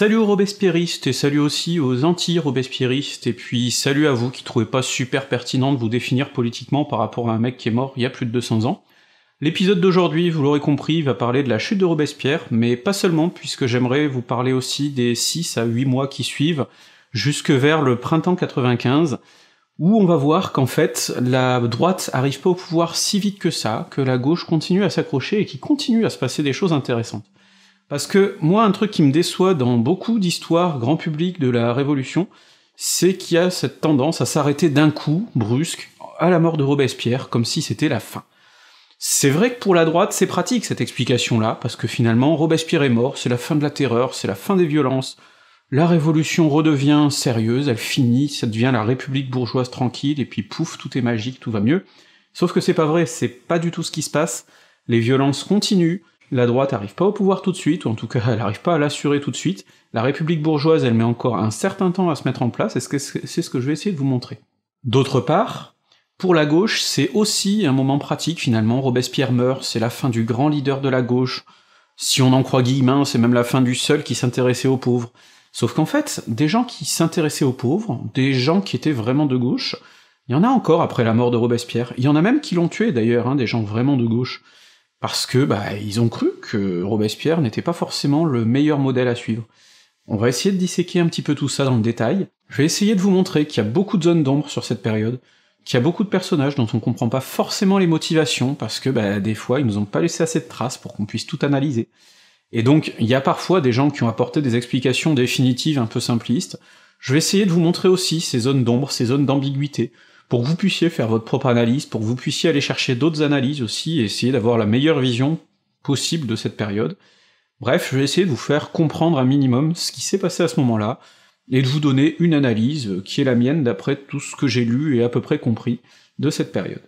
Salut aux Robespierristes et salut aussi aux anti-Robespierristes, et puis salut à vous qui trouvez pas super pertinent de vous définir politiquement par rapport à un mec qui est mort il y a plus de 200 ans. L'épisode d'aujourd'hui, vous l'aurez compris, va parler de la chute de Robespierre, mais pas seulement, puisque j'aimerais vous parler aussi des 6 à 8 mois qui suivent, jusque vers le printemps 95, où on va voir qu'en fait, la droite arrive pas au pouvoir si vite que ça, que la gauche continue à s'accrocher et qu'il continue à se passer des choses intéressantes. Parce que, moi, un truc qui me déçoit dans beaucoup d'histoires grand public de la Révolution, c'est qu'il y a cette tendance à s'arrêter d'un coup, brusque, à la mort de Robespierre, comme si c'était la fin. C'est vrai que pour la droite, c'est pratique, cette explication-là, parce que finalement, Robespierre est mort, c'est la fin de la terreur, c'est la fin des violences, la Révolution redevient sérieuse, elle finit, ça devient la République bourgeoise tranquille, et puis pouf, tout est magique, tout va mieux. Sauf que c'est pas vrai, c'est pas du tout ce qui se passe, les violences continuent, la droite arrive pas au pouvoir tout de suite, ou en tout cas elle arrive pas à l'assurer tout de suite, la République bourgeoise elle met encore un certain temps à se mettre en place, et c'est ce que je vais essayer de vous montrer. D'autre part, pour la gauche, c'est aussi un moment pratique finalement, Robespierre meurt, c'est la fin du grand leader de la gauche, si on en croit Guillemin, c'est même la fin du seul qui s'intéressait aux pauvres. Sauf qu'en fait, des gens qui s'intéressaient aux pauvres, des gens qui étaient vraiment de gauche, il y en a encore après la mort de Robespierre, il y en a même qui l'ont tué d'ailleurs, hein, des gens vraiment de gauche. Parce que, ils ont cru que Robespierre n'était pas forcément le meilleur modèle à suivre. On va essayer de disséquer un petit peu tout ça dans le détail. Je vais essayer de vous montrer qu'il y a beaucoup de zones d'ombre sur cette période, qu'il y a beaucoup de personnages dont on comprend pas forcément les motivations, parce que, des fois, ils nous ont pas laissé assez de traces pour qu'on puisse tout analyser. Et donc, il y a parfois des gens qui ont apporté des explications définitives un peu simplistes. Je vais essayer de vous montrer aussi ces zones d'ombre, ces zones d'ambiguïté, pour que vous puissiez faire votre propre analyse, pour que vous puissiez aller chercher d'autres analyses aussi, et essayer d'avoir la meilleure vision possible de cette période. Bref, je vais essayer de vous faire comprendre un minimum ce qui s'est passé à ce moment-là, et de vous donner une analyse qui est la mienne d'après tout ce que j'ai lu et à peu près compris de cette période.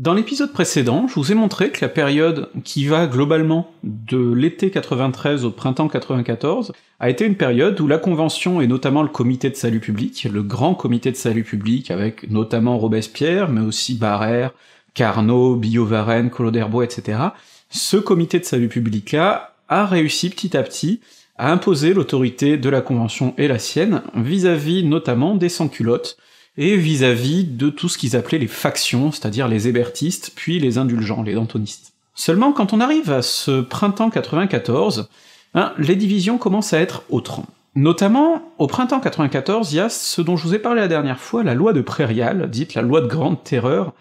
Dans l'épisode précédent, je vous ai montré que la période qui va globalement de l'été 93 au printemps 94 a été une période où la Convention et notamment le comité de salut public, le grand comité de salut public avec notamment Robespierre, mais aussi Barère, Carnot, Billaud-Varenne, Collot d'Herbois, etc., ce comité de salut public-là a réussi petit à petit à imposer l'autorité de la Convention et la sienne vis-à-vis notamment des sans-culottes, et vis-à-vis de tout ce qu'ils appelaient les factions, c'est-à-dire les hébertistes, puis les indulgents, les dantonistes. Seulement, quand on arrive à ce printemps 94, les divisions commencent à être autres. Notamment, au printemps 94, il y a ce dont je vous ai parlé la dernière fois, la loi de Prairial, dite la loi de Grande Terreur,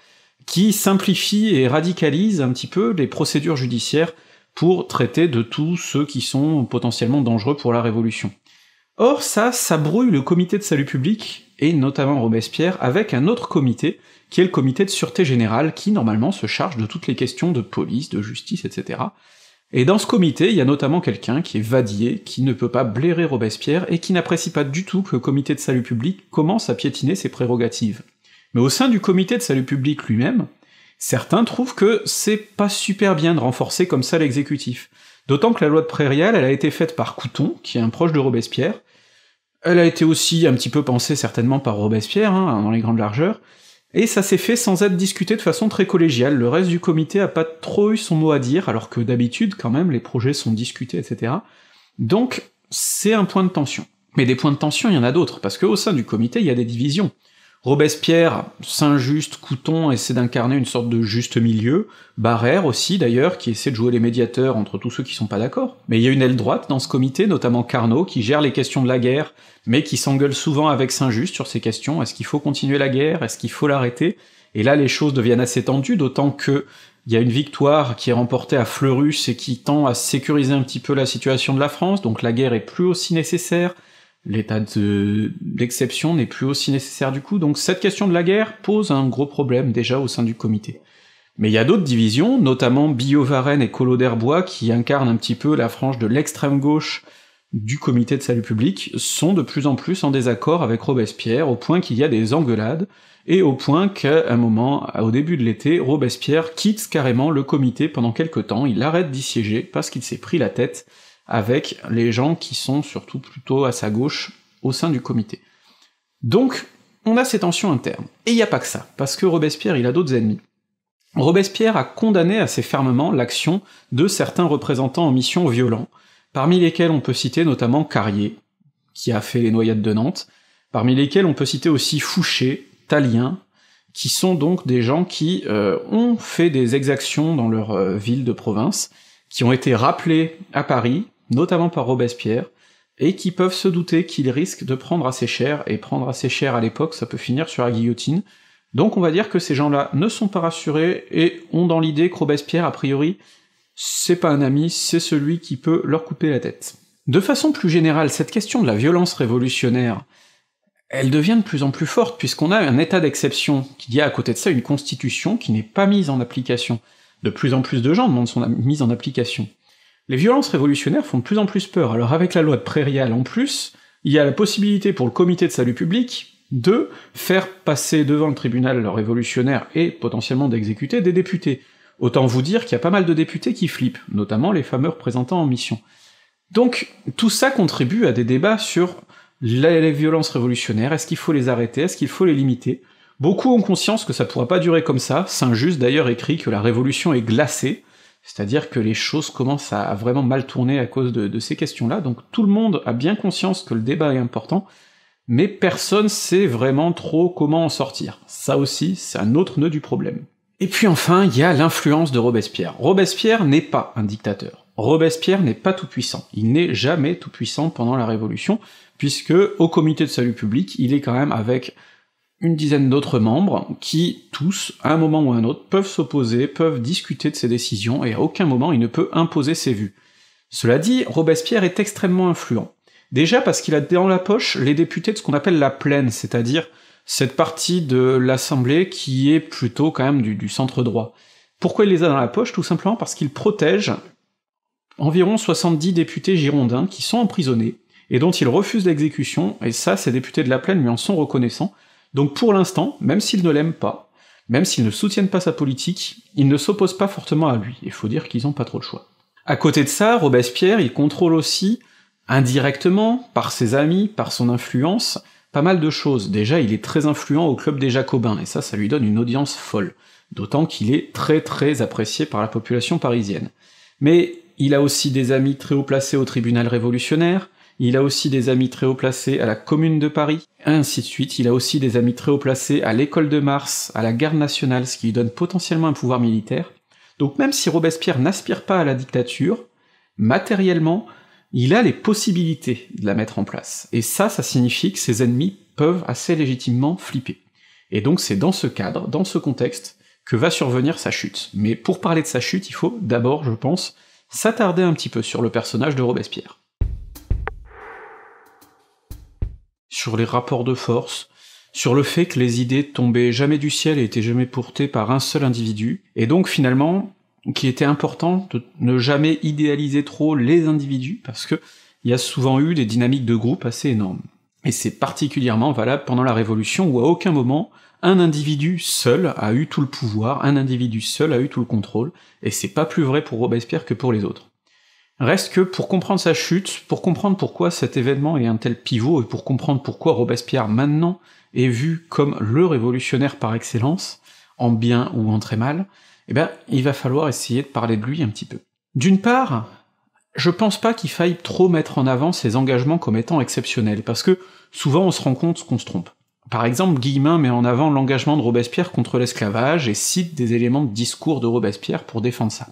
qui simplifie et radicalise un petit peu les procédures judiciaires pour traiter de tous ceux qui sont potentiellement dangereux pour la Révolution. Or ça, ça brouille le comité de salut public, et notamment Robespierre, avec un autre comité, qui est le comité de sûreté générale, qui normalement se charge de toutes les questions de police, de justice, etc. Et dans ce comité, il y a notamment quelqu'un qui est Vadier, qui ne peut pas blairer Robespierre, et qui n'apprécie pas du tout que le comité de salut public commence à piétiner ses prérogatives. Mais au sein du comité de salut public lui-même, certains trouvent que c'est pas super bien de renforcer comme ça l'exécutif. D'autant que la loi de Prairial, elle a été faite par Couthon, qui est un proche de Robespierre, elle a été aussi un petit peu pensée certainement par Robespierre, hein, dans les grandes largeurs, et ça s'est fait sans être discuté de façon très collégiale, le reste du comité a pas trop eu son mot à dire, alors que d'habitude, quand même, les projets sont discutés, etc. Donc, c'est un point de tension. Mais des points de tension, il y en a d'autres, parce qu'au sein du comité, il y a des divisions. Robespierre, Saint-Just, Couthon essaient d'incarner une sorte de juste milieu, Barère aussi d'ailleurs, qui essaie de jouer les médiateurs entre tous ceux qui sont pas d'accord. Mais il y a une aile droite dans ce comité, notamment Carnot, qui gère les questions de la guerre, mais qui s'engueule souvent avec Saint-Just sur ces questions, est-ce qu'il faut continuer la guerre, est-ce qu'il faut l'arrêter? Et là les choses deviennent assez tendues, d'autant que il y a une victoire qui est remportée à Fleurus et qui tend à sécuriser un petit peu la situation de la France, donc la guerre est plus aussi nécessaire, l'état d'exception n'est plus aussi nécessaire du coup, donc cette question de la guerre pose un gros problème déjà au sein du comité. Mais il y a d'autres divisions, notamment Billaud-Varenne et Collot d'Herbois, qui incarnent un petit peu la frange de l'extrême-gauche du comité de salut public, sont de plus en plus en désaccord avec Robespierre, au point qu'il y a des engueulades, et au point qu'à un moment, au début de l'été, Robespierre quitte carrément le comité pendant quelque temps, il arrête d'y siéger parce qu'il s'est pris la tête avec les gens qui sont surtout plutôt à sa gauche au sein du comité. Donc, on a ces tensions internes. Et il n'y a pas que ça, parce que Robespierre, il a d'autres ennemis. Robespierre a condamné assez fermement l'action de certains représentants en mission violents, parmi lesquels on peut citer notamment Carrier, qui a fait les noyades de Nantes, parmi lesquels on peut citer aussi Fouché, Tallien, qui sont donc des gens qui ont fait des exactions dans leur ville de province, qui ont été rappelés à Paris, notamment par Robespierre, et qui peuvent se douter qu'ils risquent de prendre assez cher, et prendre assez cher à l'époque, ça peut finir sur la guillotine. Donc on va dire que ces gens-là ne sont pas rassurés, et ont dans l'idée que Robespierre, a priori, c'est pas un ami, c'est celui qui peut leur couper la tête. De façon plus générale, cette question de la violence révolutionnaire, elle devient de plus en plus forte, puisqu'on a un état d'exception, qu'il y a à côté de ça une constitution qui n'est pas mise en application. De plus en plus de gens demandent son mise en application. Les violences révolutionnaires font de plus en plus peur, alors avec la loi de Prairial en plus, il y a la possibilité pour le comité de salut public de faire passer devant le tribunal leurs révolutionnaires et potentiellement d'exécuter des députés. Autant vous dire qu'il y a pas mal de députés qui flippent, notamment les fameux représentants en mission. Donc tout ça contribue à des débats sur les violences révolutionnaires, est-ce qu'il faut les arrêter, est-ce qu'il faut les limiter? Beaucoup ont conscience que ça pourra pas durer comme ça, Saint-Just d'ailleurs écrit que la révolution est glacée, c'est-à-dire que les choses commencent à vraiment mal tourner à cause de ces questions-là, donc tout le monde a bien conscience que le débat est important, mais personne sait vraiment trop comment en sortir. Ça aussi, c'est un autre nœud du problème. Et puis enfin, il y a l'influence de Robespierre. Robespierre n'est pas un dictateur. Robespierre n'est pas tout-puissant. Il n'est jamais tout-puissant pendant la Révolution, puisque au comité de salut public, il est quand même avec une dizaine d'autres membres qui, tous, à un moment ou à un autre, peuvent s'opposer, peuvent discuter de ses décisions, et à aucun moment il ne peut imposer ses vues. Cela dit, Robespierre est extrêmement influent. Déjà parce qu'il a dans la poche les députés de ce qu'on appelle la plaine, c'est-à-dire cette partie de l'Assemblée qui est plutôt quand même du centre droit. Pourquoi il les a dans la poche? Tout simplement parce qu'il protège environ 70 députés girondins qui sont emprisonnés, et dont il refuse l'exécution, et ça, ces députés de la plaine lui en sont reconnaissants. Donc pour l'instant, même s'ils ne l'aiment pas, même s'ils ne soutiennent pas sa politique, ils ne s'opposent pas fortement à lui, et faut dire qu'ils ont pas trop le choix. À côté de ça, Robespierre, il contrôle aussi, indirectement, par ses amis, par son influence, pas mal de choses. Déjà, il est très influent au club des Jacobins, et ça lui donne une audience folle, d'autant qu'il est très très apprécié par la population parisienne. Mais il a aussi des amis très haut placés au tribunal révolutionnaire, il a aussi des amis très haut placés à la Commune de Paris, ainsi de suite, il a aussi des amis très haut placés à l'École de Mars, à la Garde nationale, ce qui lui donne potentiellement un pouvoir militaire. Donc même si Robespierre n'aspire pas à la dictature, matériellement, il a les possibilités de la mettre en place, et ça signifie que ses ennemis peuvent assez légitimement flipper. Et donc c'est dans ce cadre, dans ce contexte, que va survenir sa chute. Mais pour parler de sa chute, il faut d'abord, je pense, s'attarder un petit peu sur le personnage de Robespierre. Sur les rapports de force, sur le fait que les idées tombaient jamais du ciel et étaient jamais portées par un seul individu, et donc finalement, qu'il était important de ne jamais idéaliser trop les individus, parce que il y a souvent eu des dynamiques de groupe assez énormes. Et c'est particulièrement valable pendant la Révolution, où à aucun moment un individu seul a eu tout le pouvoir, un individu seul a eu tout le contrôle, et c'est pas plus vrai pour Robespierre que pour les autres. Reste que, pour comprendre sa chute, pour comprendre pourquoi cet événement est un tel pivot, et pour comprendre pourquoi Robespierre maintenant est vu comme le révolutionnaire par excellence, en bien ou en très mal, eh ben, il va falloir essayer de parler de lui un petit peu. D'une part, je pense pas qu'il faille trop mettre en avant ses engagements comme étant exceptionnels, parce que souvent on se rend compte qu'on se trompe. Par exemple, Guillemin met en avant l'engagement de Robespierre contre l'esclavage, et cite des éléments de discours de Robespierre pour défendre ça.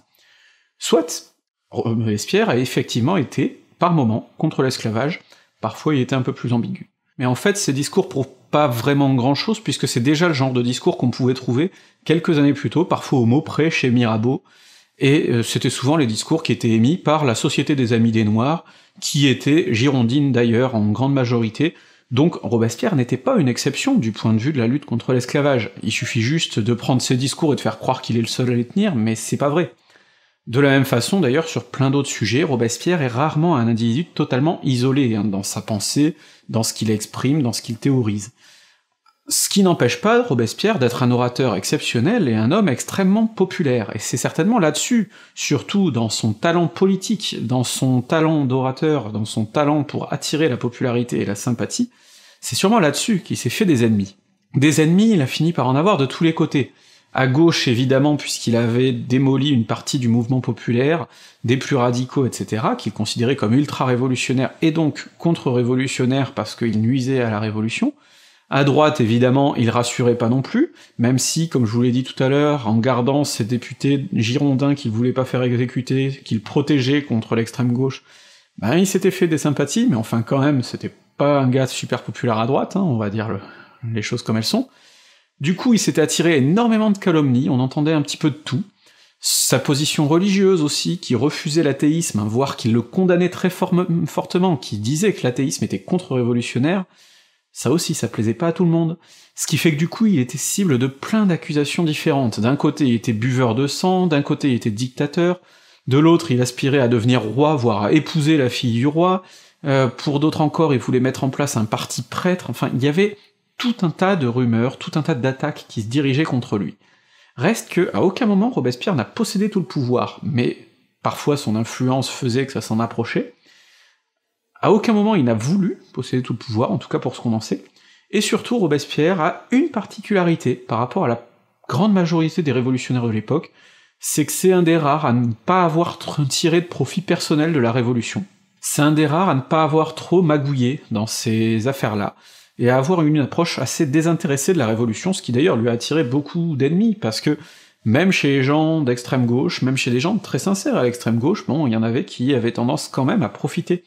Soit, Robespierre a effectivement été, par moments, contre l'esclavage, parfois il était un peu plus ambigu. Mais en fait, ces discours prouvent pas vraiment grand-chose, puisque c'est déjà le genre de discours qu'on pouvait trouver quelques années plus tôt, parfois au mot près, chez Mirabeau, et c'était souvent les discours qui étaient émis par la Société des Amis des Noirs, qui était girondine d'ailleurs, en grande majorité, donc Robespierre n'était pas une exception du point de vue de la lutte contre l'esclavage, il suffit juste de prendre ses discours et de faire croire qu'il est le seul à les tenir, mais c'est pas vrai. De la même façon, d'ailleurs, sur plein d'autres sujets, Robespierre est rarement un individu totalement isolé, hein, dans sa pensée, dans ce qu'il exprime, dans ce qu'il théorise. Ce qui n'empêche pas Robespierre d'être un orateur exceptionnel et un homme extrêmement populaire, et c'est certainement là-dessus, surtout dans son talent politique, dans son talent d'orateur, dans son talent pour attirer la popularité et la sympathie, c'est sûrement là-dessus qu'il s'est fait des ennemis. Des ennemis, il a fini par en avoir de tous les côtés. À gauche, évidemment, puisqu'il avait démoli une partie du mouvement populaire, des plus radicaux, etc., qu'il considérait comme ultra-révolutionnaires et donc contre-révolutionnaires parce qu'il nuisait à la Révolution. À droite, évidemment, il rassurait pas non plus, même si, comme je vous l'ai dit tout à l'heure, en gardant ses députés girondins qu'il voulait pas faire exécuter, qu'il protégeait contre l'extrême-gauche, ben il s'était fait des sympathies, mais enfin quand même, c'était pas un gars super populaire à droite, hein, on va dire les choses comme elles sont. Du coup, il s'était attiré énormément de calomnies, on entendait un petit peu de tout. Sa position religieuse aussi, qui refusait l'athéisme, hein, voire qui le condamnait très fortement, qui disait que l'athéisme était contre-révolutionnaire, ça aussi, ça plaisait pas à tout le monde. Ce qui fait que du coup, il était cible de plein d'accusations différentes. D'un côté, il était buveur de sang, d'un côté, il était dictateur, de l'autre, il aspirait à devenir roi, voire à épouser la fille du roi, pour d'autres encore, il voulait mettre en place un parti prêtre, enfin, il y avait tout un tas de rumeurs, tout un tas d'attaques qui se dirigeaient contre lui. Reste que, à aucun moment, Robespierre n'a possédé tout le pouvoir, mais parfois son influence faisait que ça s'en approchait. À aucun moment il n'a voulu posséder tout le pouvoir, en tout cas pour ce qu'on en sait, et surtout Robespierre a une particularité par rapport à la grande majorité des révolutionnaires de l'époque, c'est que c'est un des rares à ne pas avoir tiré de profit personnel de la Révolution. C'est un des rares à ne pas avoir trop magouillé dans ces affaires-là, et à avoir une approche assez désintéressée de la Révolution, ce qui d'ailleurs lui a attiré beaucoup d'ennemis, parce que même chez les gens d'extrême-gauche, même chez des gens très sincères à l'extrême-gauche, bon, il y en avait qui avaient tendance quand même à profiter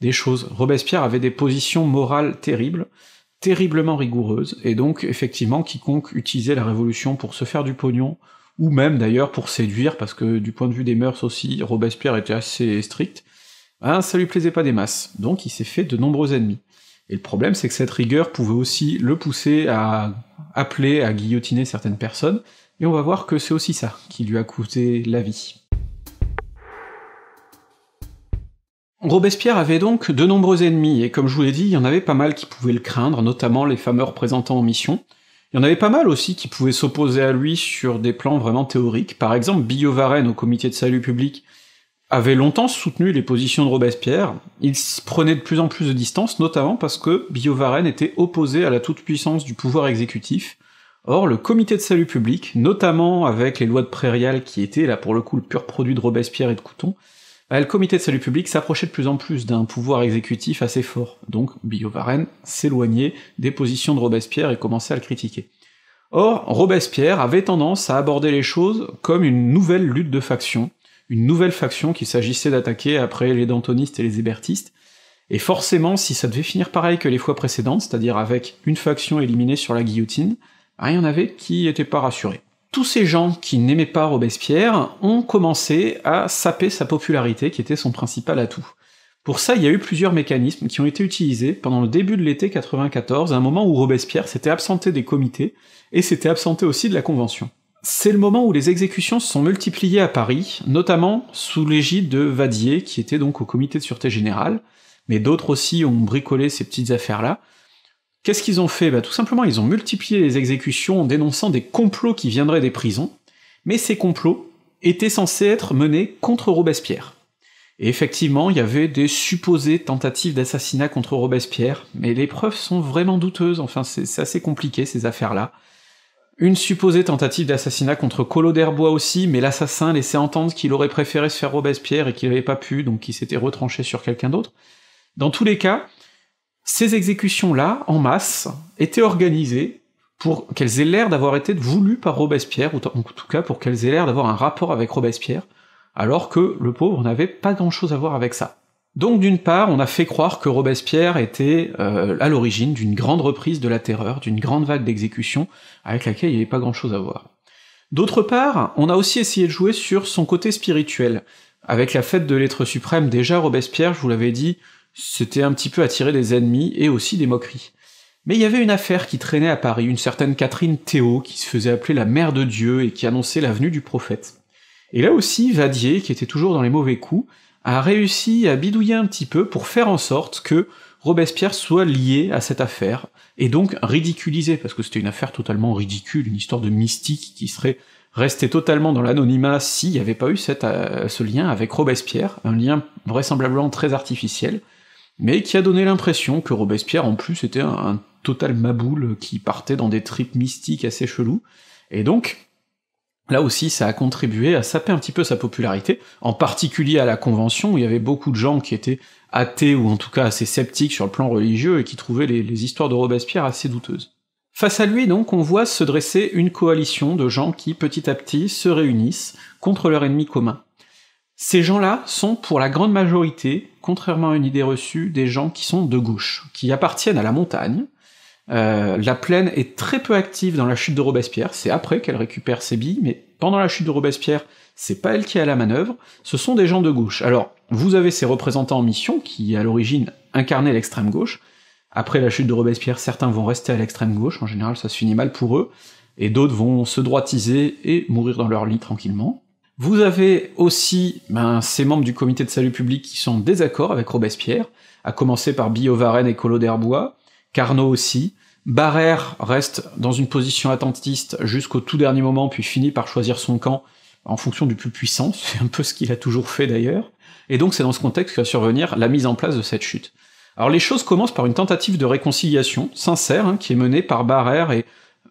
des choses. Robespierre avait des positions morales terribles, terriblement rigoureuses, et donc effectivement quiconque utilisait la Révolution pour se faire du pognon, ou même d'ailleurs pour séduire, parce que du point de vue des mœurs aussi, Robespierre était assez strict, ben ça lui plaisait pas des masses, donc il s'est fait de nombreux ennemis. Et le problème c'est que cette rigueur pouvait aussi le pousser à appeler, à guillotiner certaines personnes, et on va voir que c'est aussi ça qui lui a coûté la vie. Robespierre avait donc de nombreux ennemis, et comme je vous l'ai dit, il y en avait pas mal qui pouvaient le craindre, notamment les fameux représentants en mission. Il y en avait pas mal aussi qui pouvaient s'opposer à lui sur des plans vraiment théoriques. Par exemple, Billaud-Varenne, au comité de salut public, avait longtemps soutenu les positions de Robespierre. Il prenait de plus en plus de distance, notamment parce que Billaud-Varenne était opposé à la toute-puissance du pouvoir exécutif. Or, le comité de salut public, notamment avec les lois de Prairial qui étaient là pour le coup le pur produit de Robespierre et de Couthon, le comité de salut public s'approchait de plus en plus d'un pouvoir exécutif assez fort, donc Billaud-Varenne s'éloignait des positions de Robespierre et commençait à le critiquer. Or, Robespierre avait tendance à aborder les choses comme une nouvelle lutte de factions, une nouvelle faction qu'il s'agissait d'attaquer après les Dantonistes et les Hébertistes, et forcément, si ça devait finir pareil que les fois précédentes, c'est-à-dire avec une faction éliminée sur la guillotine, il y en avait qui n'étaient pas rassurés. Tous ces gens qui n'aimaient pas Robespierre ont commencé à saper sa popularité, qui était son principal atout. Pour ça, il y a eu plusieurs mécanismes qui ont été utilisés pendant le début de l'été 94, à un moment où Robespierre s'était absenté des comités, et s'était absenté aussi de la Convention. C'est le moment où les exécutions se sont multipliées à Paris, notamment sous l'égide de Vadier, qui était donc au comité de sûreté générale, mais d'autres aussi ont bricolé ces petites affaires-là. Qu'est-ce qu'ils ont fait? Bah tout simplement, ils ont multiplié les exécutions en dénonçant des complots qui viendraient des prisons, mais ces complots étaient censés être menés contre Robespierre. Et effectivement, il y avait des supposées tentatives d'assassinat contre Robespierre, mais les preuves sont vraiment douteuses, enfin c'est assez compliqué ces affaires-là. Une supposée tentative d'assassinat contre Collot d'Herbois aussi, mais l'assassin laissait entendre qu'il aurait préféré se faire Robespierre et qu'il n'avait pas pu, donc qu'il s'était retranché sur quelqu'un d'autre. Dans tous les cas, ces exécutions-là, en masse, étaient organisées pour qu'elles aient l'air d'avoir été voulues par Robespierre, ou en tout cas pour qu'elles aient l'air d'avoir un rapport avec Robespierre, alors que le pauvre n'avait pas grand-chose à voir avec ça. Donc d'une part, on a fait croire que Robespierre était à l'origine d'une grande reprise de la terreur, d'une grande vague d'exécutions avec laquelle il n'y avait pas grand-chose à voir. D'autre part, on a aussi essayé de jouer sur son côté spirituel. Avec la fête de l'être suprême, déjà Robespierre, je vous l'avais dit, c'était un petit peu attirer des ennemis, et aussi des moqueries. Mais il y avait une affaire qui traînait à Paris, une certaine Catherine Théot, qui se faisait appeler la mère de Dieu, et qui annonçait la venue du prophète. Et là aussi, Vadier, qui était toujours dans les mauvais coups, a réussi à bidouiller un petit peu pour faire en sorte que Robespierre soit lié à cette affaire, et donc ridiculisé, parce que c'était une affaire totalement ridicule, une histoire de mystique qui serait restée totalement dans l'anonymat s'il n'y avait pas eu ce lien avec Robespierre, un lien vraisemblablement très artificiel, mais qui a donné l'impression que Robespierre en plus était un total maboule qui partait dans des tripes mystiques assez chelous, et donc là aussi ça a contribué à saper un petit peu sa popularité, en particulier à la Convention, où il y avait beaucoup de gens qui étaient athées ou en tout cas assez sceptiques sur le plan religieux et qui trouvaient les histoires de Robespierre assez douteuses. Face à lui donc, on voit se dresser une coalition de gens qui petit à petit se réunissent contre leur ennemi commun. Ces gens-là sont pour la grande majorité, contrairement à une idée reçue, des gens qui sont de gauche, qui appartiennent à la montagne. La plaine est très peu active dans la chute de Robespierre, c'est après qu'elle récupère ses billes, mais pendant la chute de Robespierre, c'est pas elle qui est à la manœuvre, ce sont des gens de gauche. Alors, vous avez ces représentants en mission, qui à l'origine incarnaient l'extrême gauche, après la chute de Robespierre, certains vont rester à l'extrême gauche, en général ça se finit mal pour eux, et d'autres vont se droitiser et mourir dans leur lit tranquillement. Vous avez aussi ces membres du comité de salut public qui sont en désaccord avec Robespierre, à commencer par Billot Varenne et Collot d'Herbois, Carnot aussi, Barère reste dans une position attentiste jusqu'au tout dernier moment, puis finit par choisir son camp en fonction du plus puissant, c'est un peu ce qu'il a toujours fait d'ailleurs, et donc c'est dans ce contexte que va survenir la mise en place de cette chute. Alors les choses commencent par une tentative de réconciliation, sincère, hein, qui est menée par Barère et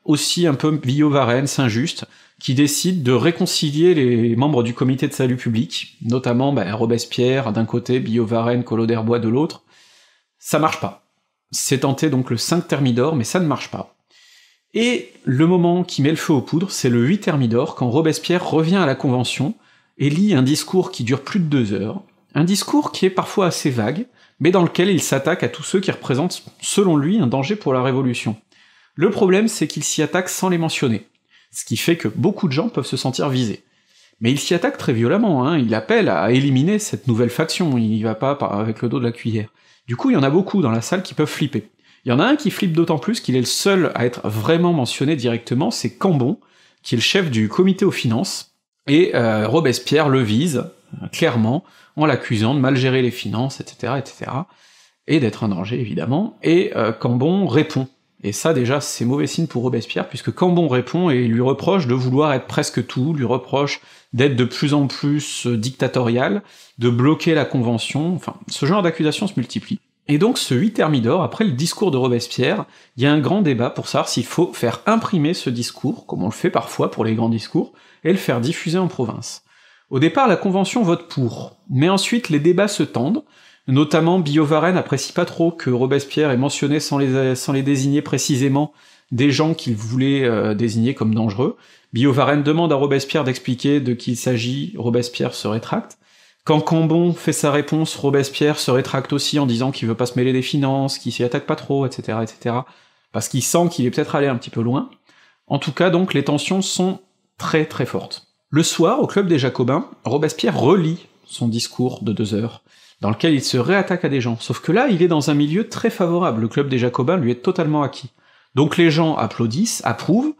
aussi un peu Billot Varenne, Saint-Just, qui décide de réconcilier les membres du comité de salut public, notamment Robespierre d'un côté, Billot Varenne, Collot d'Herbois de l'autre. Ça marche pas. C'est tenté donc le 5 Thermidor, mais ça ne marche pas. Et le moment qui met le feu aux poudres, c'est le 8 Thermidor, quand Robespierre revient à la Convention et lit un discours qui dure plus de 2 heures, un discours qui est parfois assez vague, mais dans lequel il s'attaque à tous ceux qui représentent, selon lui, un danger pour la Révolution. Le problème, c'est qu'il s'y attaque sans les mentionner, ce qui fait que beaucoup de gens peuvent se sentir visés. Mais il s'y attaque très violemment, hein, il appelle à éliminer cette nouvelle faction, il y va pas avec le dos de la cuillère. Du coup, il y en a beaucoup dans la salle qui peuvent flipper. Il y en a un qui flippe d'autant plus qu'il est le seul à être vraiment mentionné directement, c'est Cambon, qui est le chef du comité aux finances, et Robespierre le vise, clairement, en l'accusant de mal gérer les finances, etc., etc., et d'être un danger, évidemment, et Cambon répond. Et ça, déjà, c'est mauvais signe pour Robespierre, puisque Cambon répond et lui reproche de vouloir être presque tout, lui reproche d'être de plus en plus dictatorial, de bloquer la Convention, enfin, ce genre d'accusations se multiplient. Et donc ce 8 Thermidor, après le discours de Robespierre, il y a un grand débat pour savoir s'il faut faire imprimer ce discours, comme on le fait parfois pour les grands discours, et le faire diffuser en province. Au départ, la Convention vote pour, mais ensuite les débats se tendent, notamment Billot Varenne apprécie pas trop que Robespierre ait mentionné sans les désigner précisément des gens qu'il voulait désigner comme dangereux. Billot Varenne demande à Robespierre d'expliquer de qui il s'agit, Robespierre se rétracte. Quand Cambon fait sa réponse, Robespierre se rétracte aussi en disant qu'il veut pas se mêler des finances, qu'il s'y attaque pas trop, etc., etc., parce qu'il sent qu'il est peut-être allé un petit peu loin. En tout cas, donc, les tensions sont très très fortes. Le soir, au Club des Jacobins, Robespierre relit son discours de 2 heures, dans lequel il se réattaque à des gens, sauf que là, il est dans un milieu très favorable, le Club des Jacobins lui est totalement acquis. Donc les gens applaudissent, approuvent,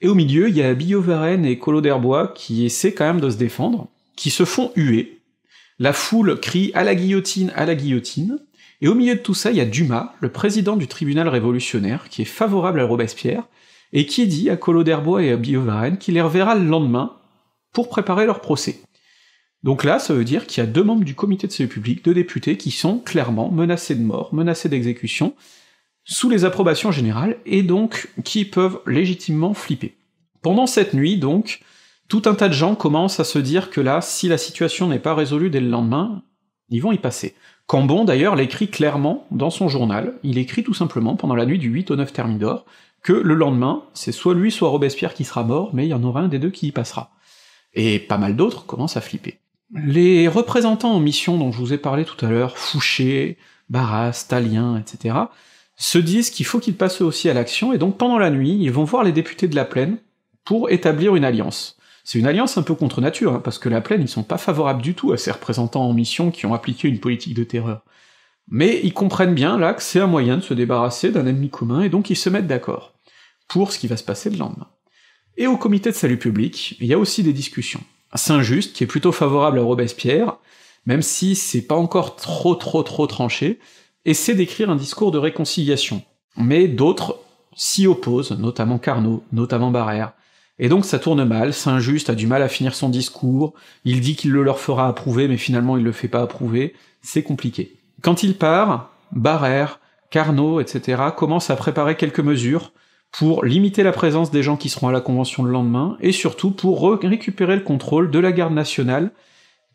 et au milieu, il y a Billot Varenne et Collot d'Herbois qui essaient quand même de se défendre, qui se font huer, la foule crie « à la guillotine, à la guillotine », et au milieu de tout ça, il y a Dumas, le président du tribunal révolutionnaire, qui est favorable à Robespierre, et qui dit à Collot d'Herbois et à Billot Varenne qu'il les reverra le lendemain pour préparer leur procès. Donc là, ça veut dire qu'il y a 2 membres du comité de salut public, 2 députés, qui sont clairement menacés de mort, menacés d'exécution, sous les approbations générales, et donc qui peuvent légitimement flipper. Pendant cette nuit, donc, tout un tas de gens commencent à se dire que là, si la situation n'est pas résolue dès le lendemain, ils vont y passer. Cambon, d'ailleurs, l'écrit clairement dans son journal, il écrit tout simplement, pendant la nuit du 8 au 9 Thermidor, que le lendemain, c'est soit lui, soit Robespierre qui sera mort, mais il y en aura un des deux qui y passera. Et pas mal d'autres commencent à flipper. Les représentants en mission dont je vous ai parlé tout à l'heure, Fouché, Barras, Tallien, etc., se disent qu'il faut qu'ils passent aussi à l'action, et donc pendant la nuit, ils vont voir les députés de la Plaine pour établir une alliance. C'est une alliance un peu contre nature, hein, parce que la Plaine, ils sont pas favorables du tout à ces représentants en mission qui ont appliqué une politique de terreur. Mais ils comprennent bien, là, que c'est un moyen de se débarrasser d'un ennemi commun, et donc ils se mettent d'accord pour ce qui va se passer le lendemain. Et au comité de salut public, il y a aussi des discussions. Saint-Just, qui est plutôt favorable à Robespierre, même si c'est pas encore trop tranché, essaie d'écrire un discours de réconciliation, mais d'autres s'y opposent, notamment Carnot, notamment Barère, et donc ça tourne mal, Saint-Just a du mal à finir son discours, il dit qu'il le leur fera approuver, mais finalement il le fait pas approuver, c'est compliqué. Quand il part, Barère, Carnot, etc. commencent à préparer quelques mesures pour limiter la présence des gens qui seront à la Convention le lendemain, et surtout pour récupérer le contrôle de la garde nationale,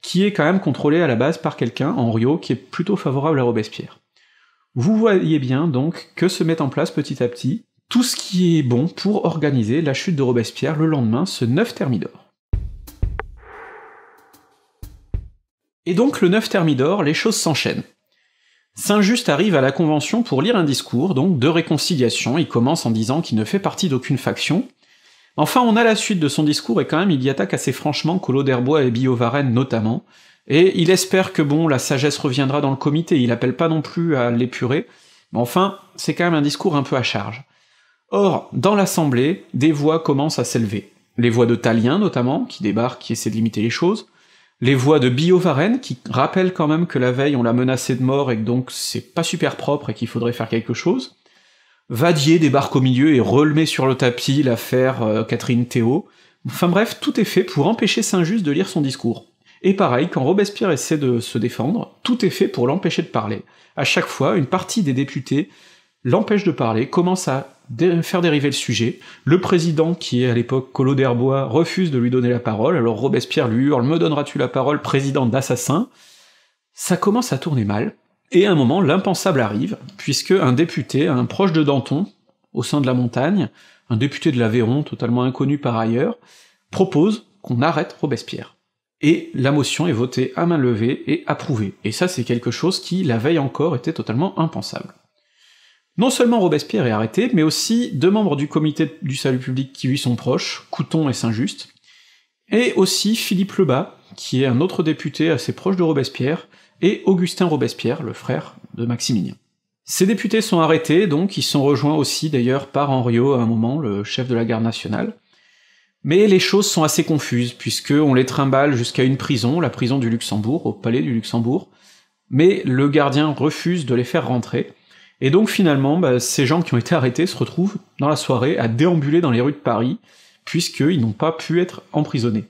qui est quand même contrôlée à la base par quelqu'un, Henriot, qui est plutôt favorable à Robespierre. Vous voyez bien donc que se met en place petit à petit tout ce qui est bon pour organiser la chute de Robespierre le lendemain, ce 9 Thermidor. Et donc le 9 Thermidor, les choses s'enchaînent. Saint-Just arrive à la Convention pour lire un discours, donc de réconciliation, il commence en disant qu'il ne fait partie d'aucune faction. Enfin, on a la suite de son discours, et quand même, il y attaque assez franchement Collot d'Herbois et Billaud-Varenne notamment, et il espère que bon, la sagesse reviendra dans le comité, il appelle pas non plus à l'épurer, mais enfin, c'est quand même un discours un peu à charge. Or, dans l'Assemblée, des voix commencent à s'élever. Les voix de Tallien notamment, qui débarque, qui essaie de limiter les choses, les voix de Billaud-Varenne, qui rappelle quand même que la veille on l'a menacé de mort et que donc c'est pas super propre et qu'il faudrait faire quelque chose. Vadier débarque au milieu et remet sur le tapis l'affaire Catherine Théot. Enfin bref, tout est fait pour empêcher Saint-Just de lire son discours. Et pareil, quand Robespierre essaie de se défendre, tout est fait pour l'empêcher de parler. À chaque fois, une partie des députés l'empêche de parler, commence à faire dériver le sujet, le président, qui est à l'époque Collot d'Herbois, refuse de lui donner la parole, alors Robespierre lui hurle « Me donneras-tu la parole, président d'assassin ?» Ça commence à tourner mal, et à un moment, l'impensable arrive, puisque un député, un proche de Danton, au sein de la Montagne, un député de l'Aveyron, totalement inconnu par ailleurs, propose qu'on arrête Robespierre. Et la motion est votée à main levée et approuvée, et ça c'est quelque chose qui, la veille encore, était totalement impensable. Non seulement Robespierre est arrêté, mais aussi deux membres du comité du salut public qui lui sont proches, Couthon et Saint-Just, et aussi Philippe Lebas, qui est un autre député assez proche de Robespierre, et Augustin Robespierre, le frère de Maximilien. Ces députés sont arrêtés, donc ils sont rejoints aussi d'ailleurs par Henriot à un moment, le chef de la garde nationale, mais les choses sont assez confuses, puisqu'on les trimballe jusqu'à une prison, la prison du Luxembourg, au palais du Luxembourg, mais le gardien refuse de les faire rentrer, et donc finalement, ces gens qui ont été arrêtés se retrouvent, dans la soirée, à déambuler dans les rues de Paris, puisqu'ils n'ont pas pu être emprisonnés.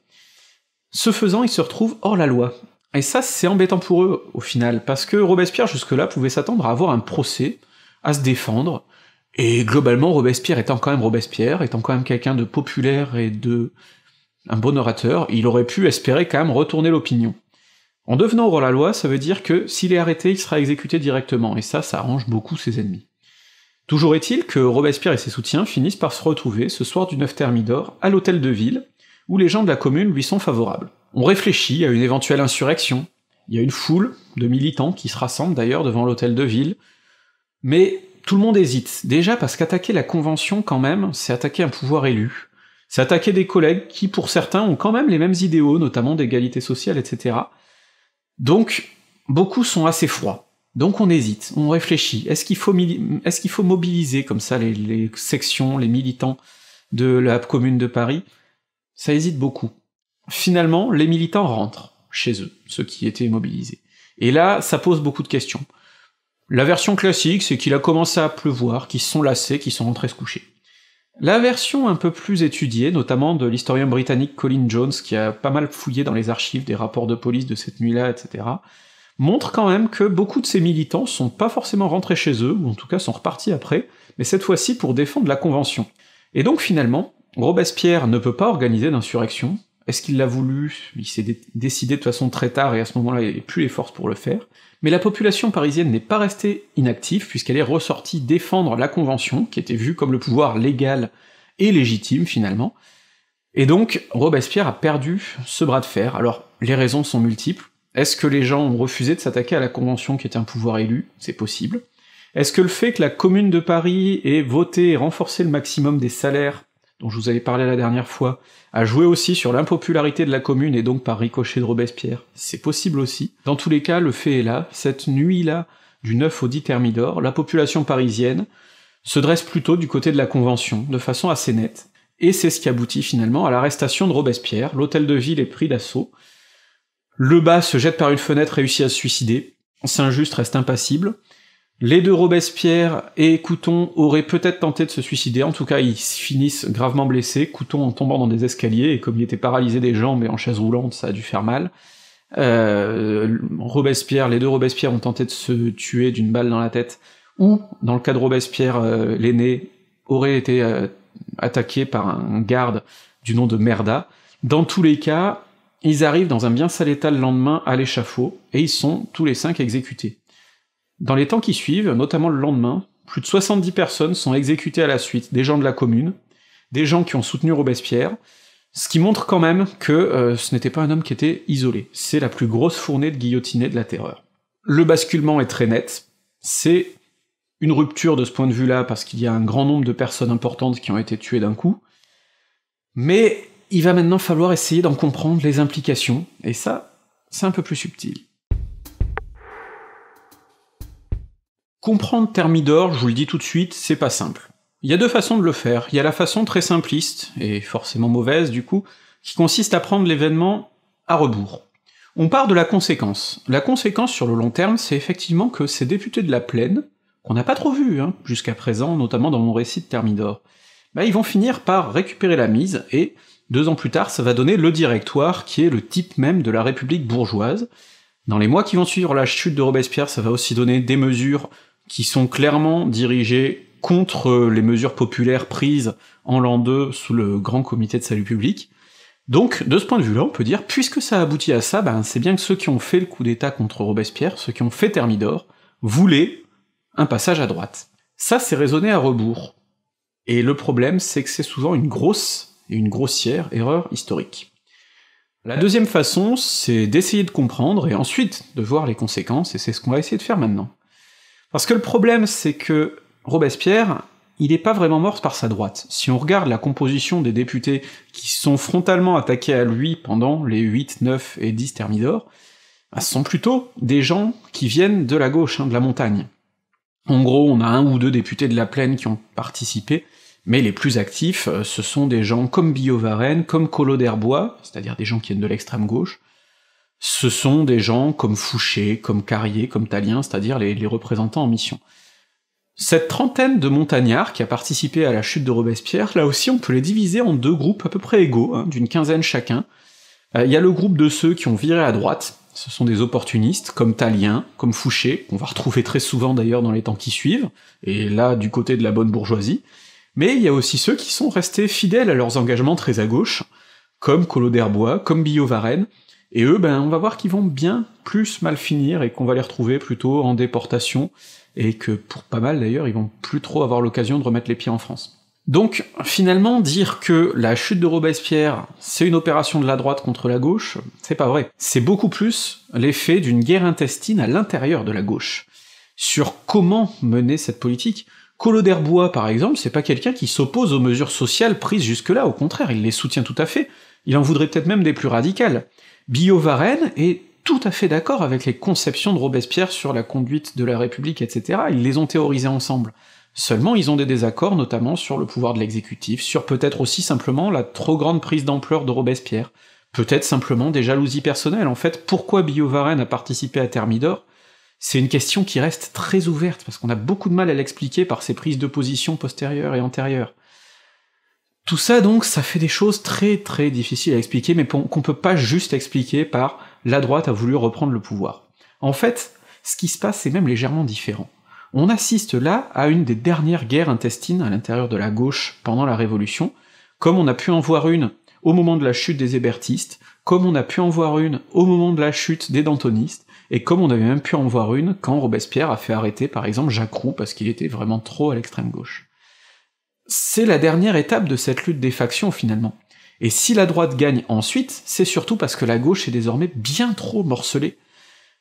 Ce faisant, ils se retrouvent hors la loi. Et ça, c'est embêtant pour eux, au final, parce que Robespierre, jusque-là, pouvait s'attendre à avoir un procès, à se défendre, et globalement, Robespierre étant quand même quelqu'un de populaire et de... un bon orateur, il aurait pu espérer quand même retourner l'opinion. En devenant hors la loi, ça veut dire que s'il est arrêté, il sera exécuté directement, et ça arrange beaucoup ses ennemis. Toujours est-il que Robespierre et ses soutiens finissent par se retrouver ce soir du 9 Thermidor à l'hôtel de ville, où les gens de la commune lui sont favorables. On réfléchit à une éventuelle insurrection, il y a une foule de militants qui se rassemblent d'ailleurs devant l'hôtel de ville, mais tout le monde hésite, déjà parce qu'attaquer la Convention quand même, c'est attaquer un pouvoir élu, c'est attaquer des collègues qui pour certains ont quand même les mêmes idéaux, notamment d'égalité sociale, etc. Donc, beaucoup sont assez froids, donc on hésite, on réfléchit, est-ce qu'il faut mobiliser comme ça les sections, les militants de la Commune de Paris? Ça hésite beaucoup. Finalement, les militants rentrent chez eux, ceux qui étaient mobilisés. Et là, ça pose beaucoup de questions. La version classique, c'est qu'il a commencé à pleuvoir, qu'ils se sont lassés, qu'ils sont rentrés se coucher. La version un peu plus étudiée, notamment de l'historien britannique Colin Jones, qui a pas mal fouillé dans les archives des rapports de police de cette nuit-là, etc., montre quand même que beaucoup de ces militants sont pas forcément rentrés chez eux, ou en tout cas sont repartis après, mais cette fois-ci pour défendre la Convention. Et donc finalement, Robespierre ne peut pas organiser d'insurrection, est-ce qu'il l'a voulu? Il s'est décidé de façon très tard, et à ce moment-là il n'y avait plus les forces pour le faire, mais la population parisienne n'est pas restée inactive, puisqu'elle est ressortie défendre la Convention, qui était vue comme le pouvoir légal et légitime, finalement, et donc Robespierre a perdu ce bras de fer. Alors, les raisons sont multiples. Est-ce que les gens ont refusé de s'attaquer à la Convention qui était un pouvoir élu? C'est possible. Est-ce que le fait que la Commune de Paris ait voté et renforcé le maximum des salaires dont je vous avais parlé la dernière fois, a joué aussi sur l'impopularité de la Commune et donc par ricochet de Robespierre, c'est possible aussi. Dans tous les cas, le fait est là, cette nuit-là, du 9 au 10 Thermidor, la population parisienne se dresse plutôt du côté de la Convention, de façon assez nette, et c'est ce qui aboutit finalement à l'arrestation de Robespierre, l'hôtel de ville est pris d'assaut, Lebas se jette par une fenêtre, réussit à se suicider, Saint-Just reste impassible, Les deux Robespierre et Couthon auraient peut-être tenté de se suicider, en tout cas ils finissent gravement blessés, Couthon en tombant dans des escaliers, et comme il était paralysé des jambes et en chaise roulante, ça a dû faire mal. Robespierre, les deux Robespierre ont tenté de se tuer d'une balle dans la tête, ou, dans le cas de Robespierre, l'aîné aurait été attaqué par un garde du nom de Merdat. Dans tous les cas, ils arrivent dans un bien sale état le lendemain à l'échafaud, et ils sont tous les cinq exécutés. Dans les temps qui suivent, notamment le lendemain, plus de 70 personnes sont exécutées à la suite, des gens de la Commune, des gens qui ont soutenu Robespierre, ce qui montre quand même que ce n'était pas un homme qui était isolé. C'est la plus grosse fournée de guillotinés de la Terreur. Le basculement est très net, c'est une rupture de ce point de vue-là, parce qu'il y a un grand nombre de personnes importantes qui ont été tuées d'un coup, mais il va maintenant falloir essayer d'en comprendre les implications, et ça, c'est un peu plus subtil. Comprendre Thermidor, je vous le dis tout de suite, c'est pas simple. Il y a deux façons de le faire. Il y a la façon très simpliste, et forcément mauvaise du coup, qui consiste à prendre l'événement à rebours. On part de la conséquence. La conséquence sur le long terme, c'est effectivement que ces députés de la Plaine, qu'on n'a pas trop vus hein, jusqu'à présent, notamment dans mon récit de Thermidor, bah ils vont finir par récupérer la mise, et 2 ans plus tard, ça va donner le Directoire, qui est le type même de la République bourgeoise. Dans les mois qui vont suivre la chute de Robespierre, ça va aussi donner des mesures qui sont clairement dirigés contre les mesures populaires prises en l'an 2 sous le Grand Comité de Salut Public. Donc, de ce point de vue-là, on peut dire, puisque ça aboutit à ça, ben c'est bien que ceux qui ont fait le coup d'État contre Robespierre, ceux qui ont fait Thermidor, voulaient un passage à droite. Ça, c'est raisonné à rebours. Et le problème, c'est que c'est souvent une grosse et une grossière erreur historique. La deuxième façon, c'est d'essayer de comprendre, et ensuite de voir les conséquences, et c'est ce qu'on va essayer de faire maintenant. Parce que le problème, c'est que Robespierre, il n'est pas vraiment mort par sa droite. Si on regarde la composition des députés qui sont frontalement attaqués à lui pendant les 8, 9 et 10 Thermidor, bah, ce sont plutôt des gens qui viennent de la gauche, hein, de la montagne. En gros, on a 1 ou 2 députés de la Plaine qui ont participé, mais les plus actifs, ce sont des gens comme Billaud-Varenne, comme Collot d'Herbois, c'est-à-dire des gens qui viennent de l'extrême gauche. Ce sont des gens comme Fouché, comme Carrier, comme Tallien, c'est-à-dire les représentants en mission. Cette trentaine de montagnards qui a participé à la chute de Robespierre, là aussi on peut les diviser en 2 groupes à peu près égaux, hein, d'une 15aine chacun. Il y a le groupe de ceux qui ont viré à droite, ce sont des opportunistes, comme Tallien, comme Fouché, qu'on va retrouver très souvent d'ailleurs dans les temps qui suivent, et là du côté de la bonne bourgeoisie. Mais il y a aussi ceux qui sont restés fidèles à leurs engagements très à gauche, comme Collot d'Herbois, comme Billaud-Varenne, et eux, ben, on va voir qu'ils vont bien plus mal finir, et qu'on va les retrouver plutôt en déportation, et que pour pas mal d'ailleurs, ils vont plus trop avoir l'occasion de remettre les pieds en France. Donc, finalement, dire que la chute de Robespierre, c'est une opération de la droite contre la gauche, c'est pas vrai. C'est beaucoup plus l'effet d'une guerre intestine à l'intérieur de la gauche. Sur comment mener cette politique, Collot d'Herbois, par exemple, c'est pas quelqu'un qui s'oppose aux mesures sociales prises jusque-là, au contraire, il les soutient tout à fait, il en voudrait peut-être même des plus radicales. Billaud-Varenne est tout à fait d'accord avec les conceptions de Robespierre sur la conduite de la République, etc., ils les ont théorisées ensemble. Seulement ils ont des désaccords, notamment sur le pouvoir de l'exécutif, sur peut-être aussi simplement la trop grande prise d'ampleur de Robespierre, peut-être simplement des jalousies personnelles. En fait, pourquoi Billaud-Varenne a participé à Thermidor, c'est une question qui reste très ouverte, parce qu'on a beaucoup de mal à l'expliquer par ses prises de position postérieures et antérieures. Tout ça donc, ça fait des choses très très difficiles à expliquer, mais qu'on peut pas juste expliquer par « la droite a voulu reprendre le pouvoir ». En fait, ce qui se passe c'est même légèrement différent. On assiste là à une des dernières guerres intestines à l'intérieur de la gauche pendant la Révolution, comme on a pu en voir une au moment de la chute des hébertistes, comme on a pu en voir une au moment de la chute des dantonistes, et comme on avait même pu en voir une quand Robespierre a fait arrêter par exemple Jacques Roux parce qu'il était vraiment trop à l'extrême gauche. C'est la dernière étape de cette lutte des factions, finalement. Et si la droite gagne ensuite, c'est surtout parce que la gauche est désormais bien trop morcelée.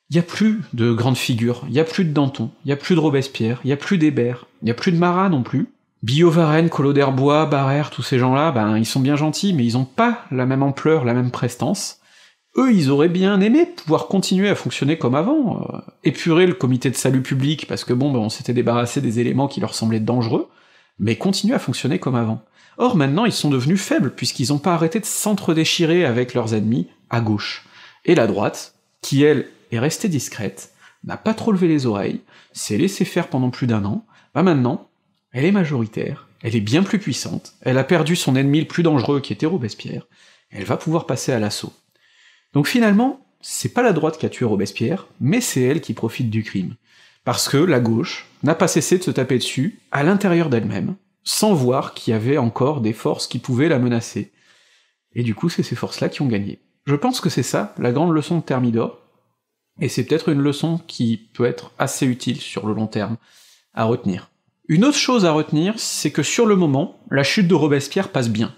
Il y a plus de grandes figures, il y a plus de Danton, il y a plus de Robespierre, il y a plus d'Hébert, il y a plus de Marat non plus. Billaud-Varenne, Collot d'Herbois, Barère, tous ces gens-là, ben ils sont bien gentils, mais ils ont pas la même ampleur, la même prestance. Eux, ils auraient bien aimé pouvoir continuer à fonctionner comme avant, épurer le comité de salut public, parce que bon, ben, on s'était débarrassé des éléments qui leur semblaient dangereux, mais continuent à fonctionner comme avant. Or maintenant ils sont devenus faibles, puisqu'ils n'ont pas arrêté de s'entre-déchirer avec leurs ennemis à gauche. Et la droite, qui elle est restée discrète, n'a pas trop levé les oreilles, s'est laissée faire pendant plus d'un an, bah maintenant, elle est majoritaire, elle est bien plus puissante, elle a perdu son ennemi le plus dangereux qui était Robespierre, elle va pouvoir passer à l'assaut. Donc finalement, c'est pas la droite qui a tué Robespierre, mais c'est elle qui profite du crime. Parce que la gauche n'a pas cessé de se taper dessus, à l'intérieur d'elle-même, sans voir qu'il y avait encore des forces qui pouvaient la menacer. Et du coup, c'est ces forces-là qui ont gagné. Je pense que c'est ça, la grande leçon de Thermidor, et c'est peut-être une leçon qui peut être assez utile sur le long terme à retenir. Une autre chose à retenir, c'est que sur le moment, la chute de Robespierre passe bien.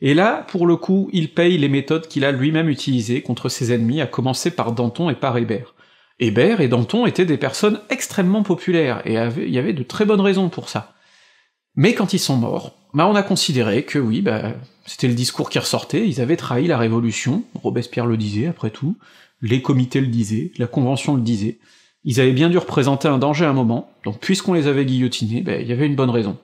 Et là, pour le coup, il paye les méthodes qu'il a lui-même utilisées contre ses ennemis, à commencer par Danton et par Hébert. Hébert et Danton étaient des personnes extrêmement populaires, et il y avait de très bonnes raisons pour ça. Mais quand ils sont morts, bah on a considéré que oui, bah, c'était le discours qui ressortait, ils avaient trahi la Révolution, Robespierre le disait après tout, les comités le disaient, la Convention le disait, ils avaient bien dû représenter un danger à un moment, donc puisqu'on les avait guillotinés, bah, il y avait une bonne raison.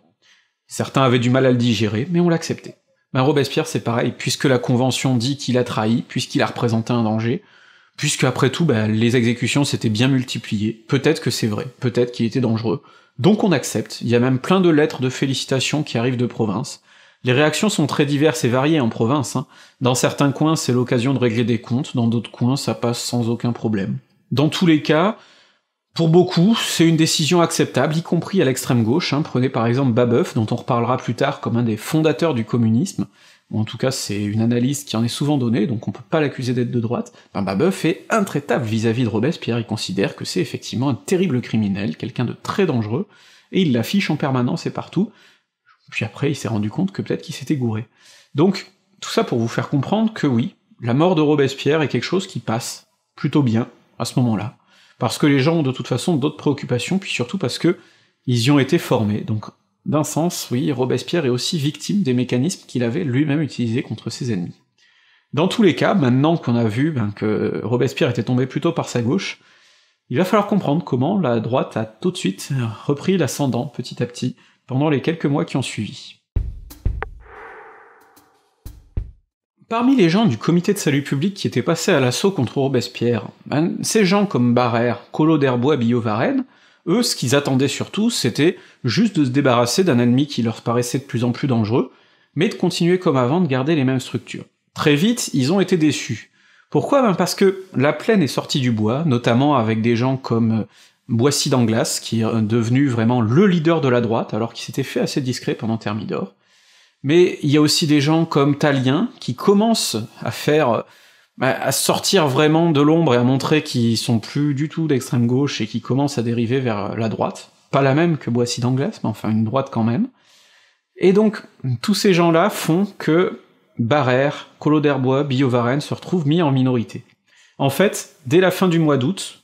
Certains avaient du mal à le digérer, mais on l'acceptait. Ben Robespierre c'est pareil, puisque la Convention dit qu'il a trahi, puisqu'il a représenté un danger, puisque après tout ben, les exécutions s'étaient bien multipliées, peut-être que c'est vrai, peut-être qu'il était dangereux, donc on accepte, il y a même plein de lettres de félicitations qui arrivent de province, les réactions sont très diverses et variées en province, hein. Dans certains coins c'est l'occasion de régler des comptes, dans d'autres coins ça passe sans aucun problème. Dans tous les cas, pour beaucoup, c'est une décision acceptable, y compris à l'extrême-gauche, hein. Prenez par exemple Babeuf, dont on reparlera plus tard comme un des fondateurs du communisme, ou en tout cas c'est une analyse qui en est souvent donnée, donc on peut pas l'accuser d'être de droite, ben Babeuf est intraitable vis-à-vis de Robespierre, il considère que c'est effectivement un terrible criminel, quelqu'un de très dangereux, et il l'affiche en permanence et partout, puis après il s'est rendu compte que peut-être qu'il s'était gouré. Donc, tout ça pour vous faire comprendre que oui, la mort de Robespierre est quelque chose qui passe plutôt bien à ce moment-là, parce que les gens ont de toute façon d'autres préoccupations, puis surtout parce que ils y ont été formés, donc d'un sens, oui, Robespierre est aussi victime des mécanismes qu'il avait lui-même utilisés contre ses ennemis. Dans tous les cas, maintenant qu'on a vu ben, que Robespierre était tombé plutôt par sa gauche, il va falloir comprendre comment la droite a tout de suite repris l'ascendant petit à petit pendant les quelques mois qui ont suivi. Parmi les gens du comité de salut public qui étaient passés à l'assaut contre Robespierre, ben, ces gens comme Barère, Collot d'Herbois, Billot-Varenne, eux, ce qu'ils attendaient surtout, c'était juste de se débarrasser d'un ennemi qui leur paraissait de plus en plus dangereux, mais de continuer comme avant de garder les mêmes structures. Très vite, ils ont été déçus. Pourquoi? Ben parce que la plaine est sortie du bois, notamment avec des gens comme Boissy d'Anglas, qui est devenu vraiment le leader de la droite, alors qu'il s'était fait assez discret pendant Thermidor. Mais il y a aussi des gens comme Tallien, qui commencent à sortir vraiment de l'ombre et à montrer qu'ils sont plus du tout d'extrême-gauche et qui commencent à dériver vers la droite. Pas la même que Boissy d'Anglas, mais enfin une droite quand même. Et donc, tous ces gens-là font que Barère, Collot d'Herbois, Billot-Varenne se retrouvent mis en minorité. En fait, dès la fin du mois d'août,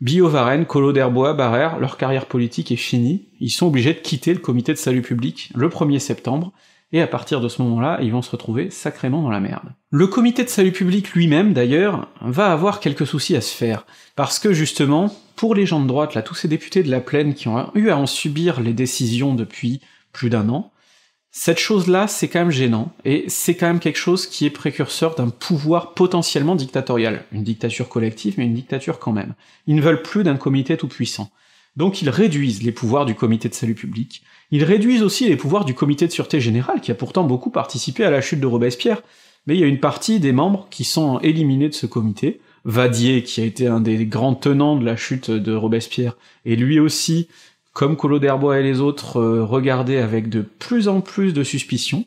Billot-Varenne, Collot d'Herbois, Barère, leur carrière politique est finie, ils sont obligés de quitter le comité de salut public le 1er septembre, et à partir de ce moment-là, ils vont se retrouver sacrément dans la merde. Le comité de salut public lui-même, d'ailleurs, va avoir quelques soucis à se faire, parce que justement, pour les gens de droite, là, tous ces députés de la plaine qui ont eu à en subir les décisions depuis plus d'un an, cette chose-là, c'est quand même gênant, et c'est quand même quelque chose qui est précurseur d'un pouvoir potentiellement dictatorial. Une dictature collective, mais une dictature quand même. Ils ne veulent plus d'un comité tout-puissant. Donc ils réduisent les pouvoirs du comité de salut public, ils réduisent aussi les pouvoirs du comité de sûreté générale, qui a pourtant beaucoup participé à la chute de Robespierre, mais il y a une partie des membres qui sont éliminés de ce comité, Vadier, qui a été un des grands tenants de la chute de Robespierre, et lui aussi, comme Collot d'Herbois et les autres, regardé avec de plus en plus de suspicion,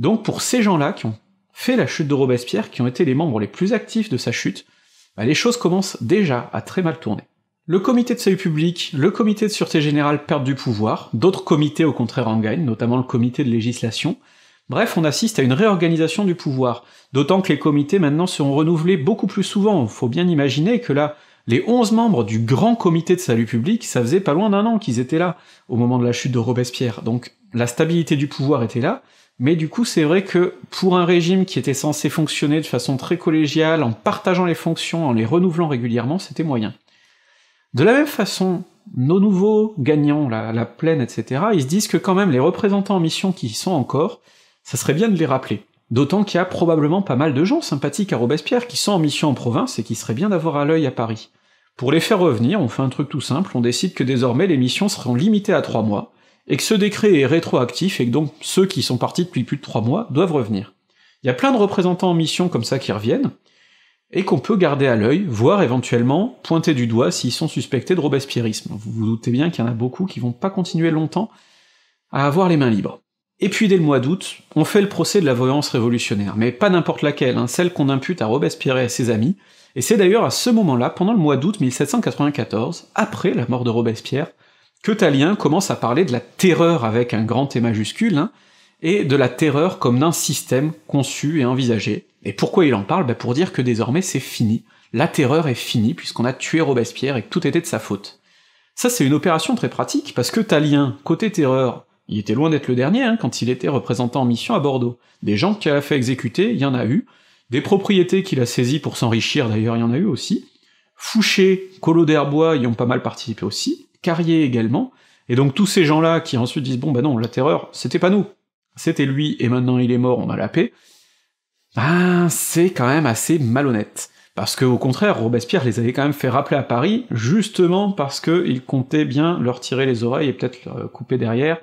donc pour ces gens-là qui ont fait la chute de Robespierre, qui ont été les membres les plus actifs de sa chute, bah les choses commencent déjà à très mal tourner. Le comité de salut public, le comité de sûreté générale perdent du pouvoir, d'autres comités au contraire en gagnent, notamment le comité de législation. Bref, on assiste à une réorganisation du pouvoir, d'autant que les comités maintenant seront renouvelés beaucoup plus souvent, faut bien imaginer que là, les 11 membres du grand comité de salut public, ça faisait pas loin d'un an qu'ils étaient là, au moment de la chute de Robespierre, donc la stabilité du pouvoir était là, mais du coup c'est vrai que pour un régime qui était censé fonctionner de façon très collégiale, en partageant les fonctions, en les renouvelant régulièrement, c'était moyen. De la même façon, nos nouveaux gagnants, la plaine, etc., ils se disent que quand même les représentants en mission qui y sont encore, ça serait bien de les rappeler. D'autant qu'il y a probablement pas mal de gens sympathiques à Robespierre qui sont en mission en province et qui seraient bien d'avoir à l'œil à Paris. Pour les faire revenir, on fait un truc tout simple, on décide que désormais les missions seront limitées à 3 mois, et que ce décret est rétroactif, et que donc ceux qui sont partis depuis plus de 3 mois doivent revenir. Il y a plein de représentants en mission comme ça qui reviennent, et qu'on peut garder à l'œil, voire éventuellement pointer du doigt s'ils sont suspectés de robespierrisme. Vous vous doutez bien qu'il y en a beaucoup qui vont pas continuer longtemps à avoir les mains libres. Et puis dès le mois d'août, on fait le procès de la voyance révolutionnaire, mais pas n'importe laquelle, hein, celle qu'on impute à Robespierre et à ses amis, et c'est d'ailleurs à ce moment-là, pendant le mois d'août 1794, après la mort de Robespierre, que Tallien commence à parler de la terreur avec un grand T majuscule, hein, et de la terreur comme d'un système conçu et envisagé. Et pourquoi il en parle? Pour dire que désormais c'est fini, la terreur est finie puisqu'on a tué Robespierre et que tout était de sa faute. Ça c'est une opération très pratique, parce que Tallien, côté terreur, il était loin d'être le dernier hein, quand il était représentant en mission à Bordeaux. Des gens qu'il a fait exécuter, il y en a eu, des propriétés qu'il a saisies pour s'enrichir d'ailleurs, il y en a eu aussi, Fouché, Collot d'Herbois y ont pas mal participé aussi, Carrier également, et donc tous ces gens-là qui ensuite disent « bon bah non, la terreur, c'était pas nous ». C'était lui, et maintenant il est mort, on a la paix. Ah, c'est quand même assez malhonnête. Parce que, au contraire, Robespierre les avait quand même fait rappeler à Paris, justement parce qu'ils comptaient bien leur tirer les oreilles et peut-être leur couper derrière,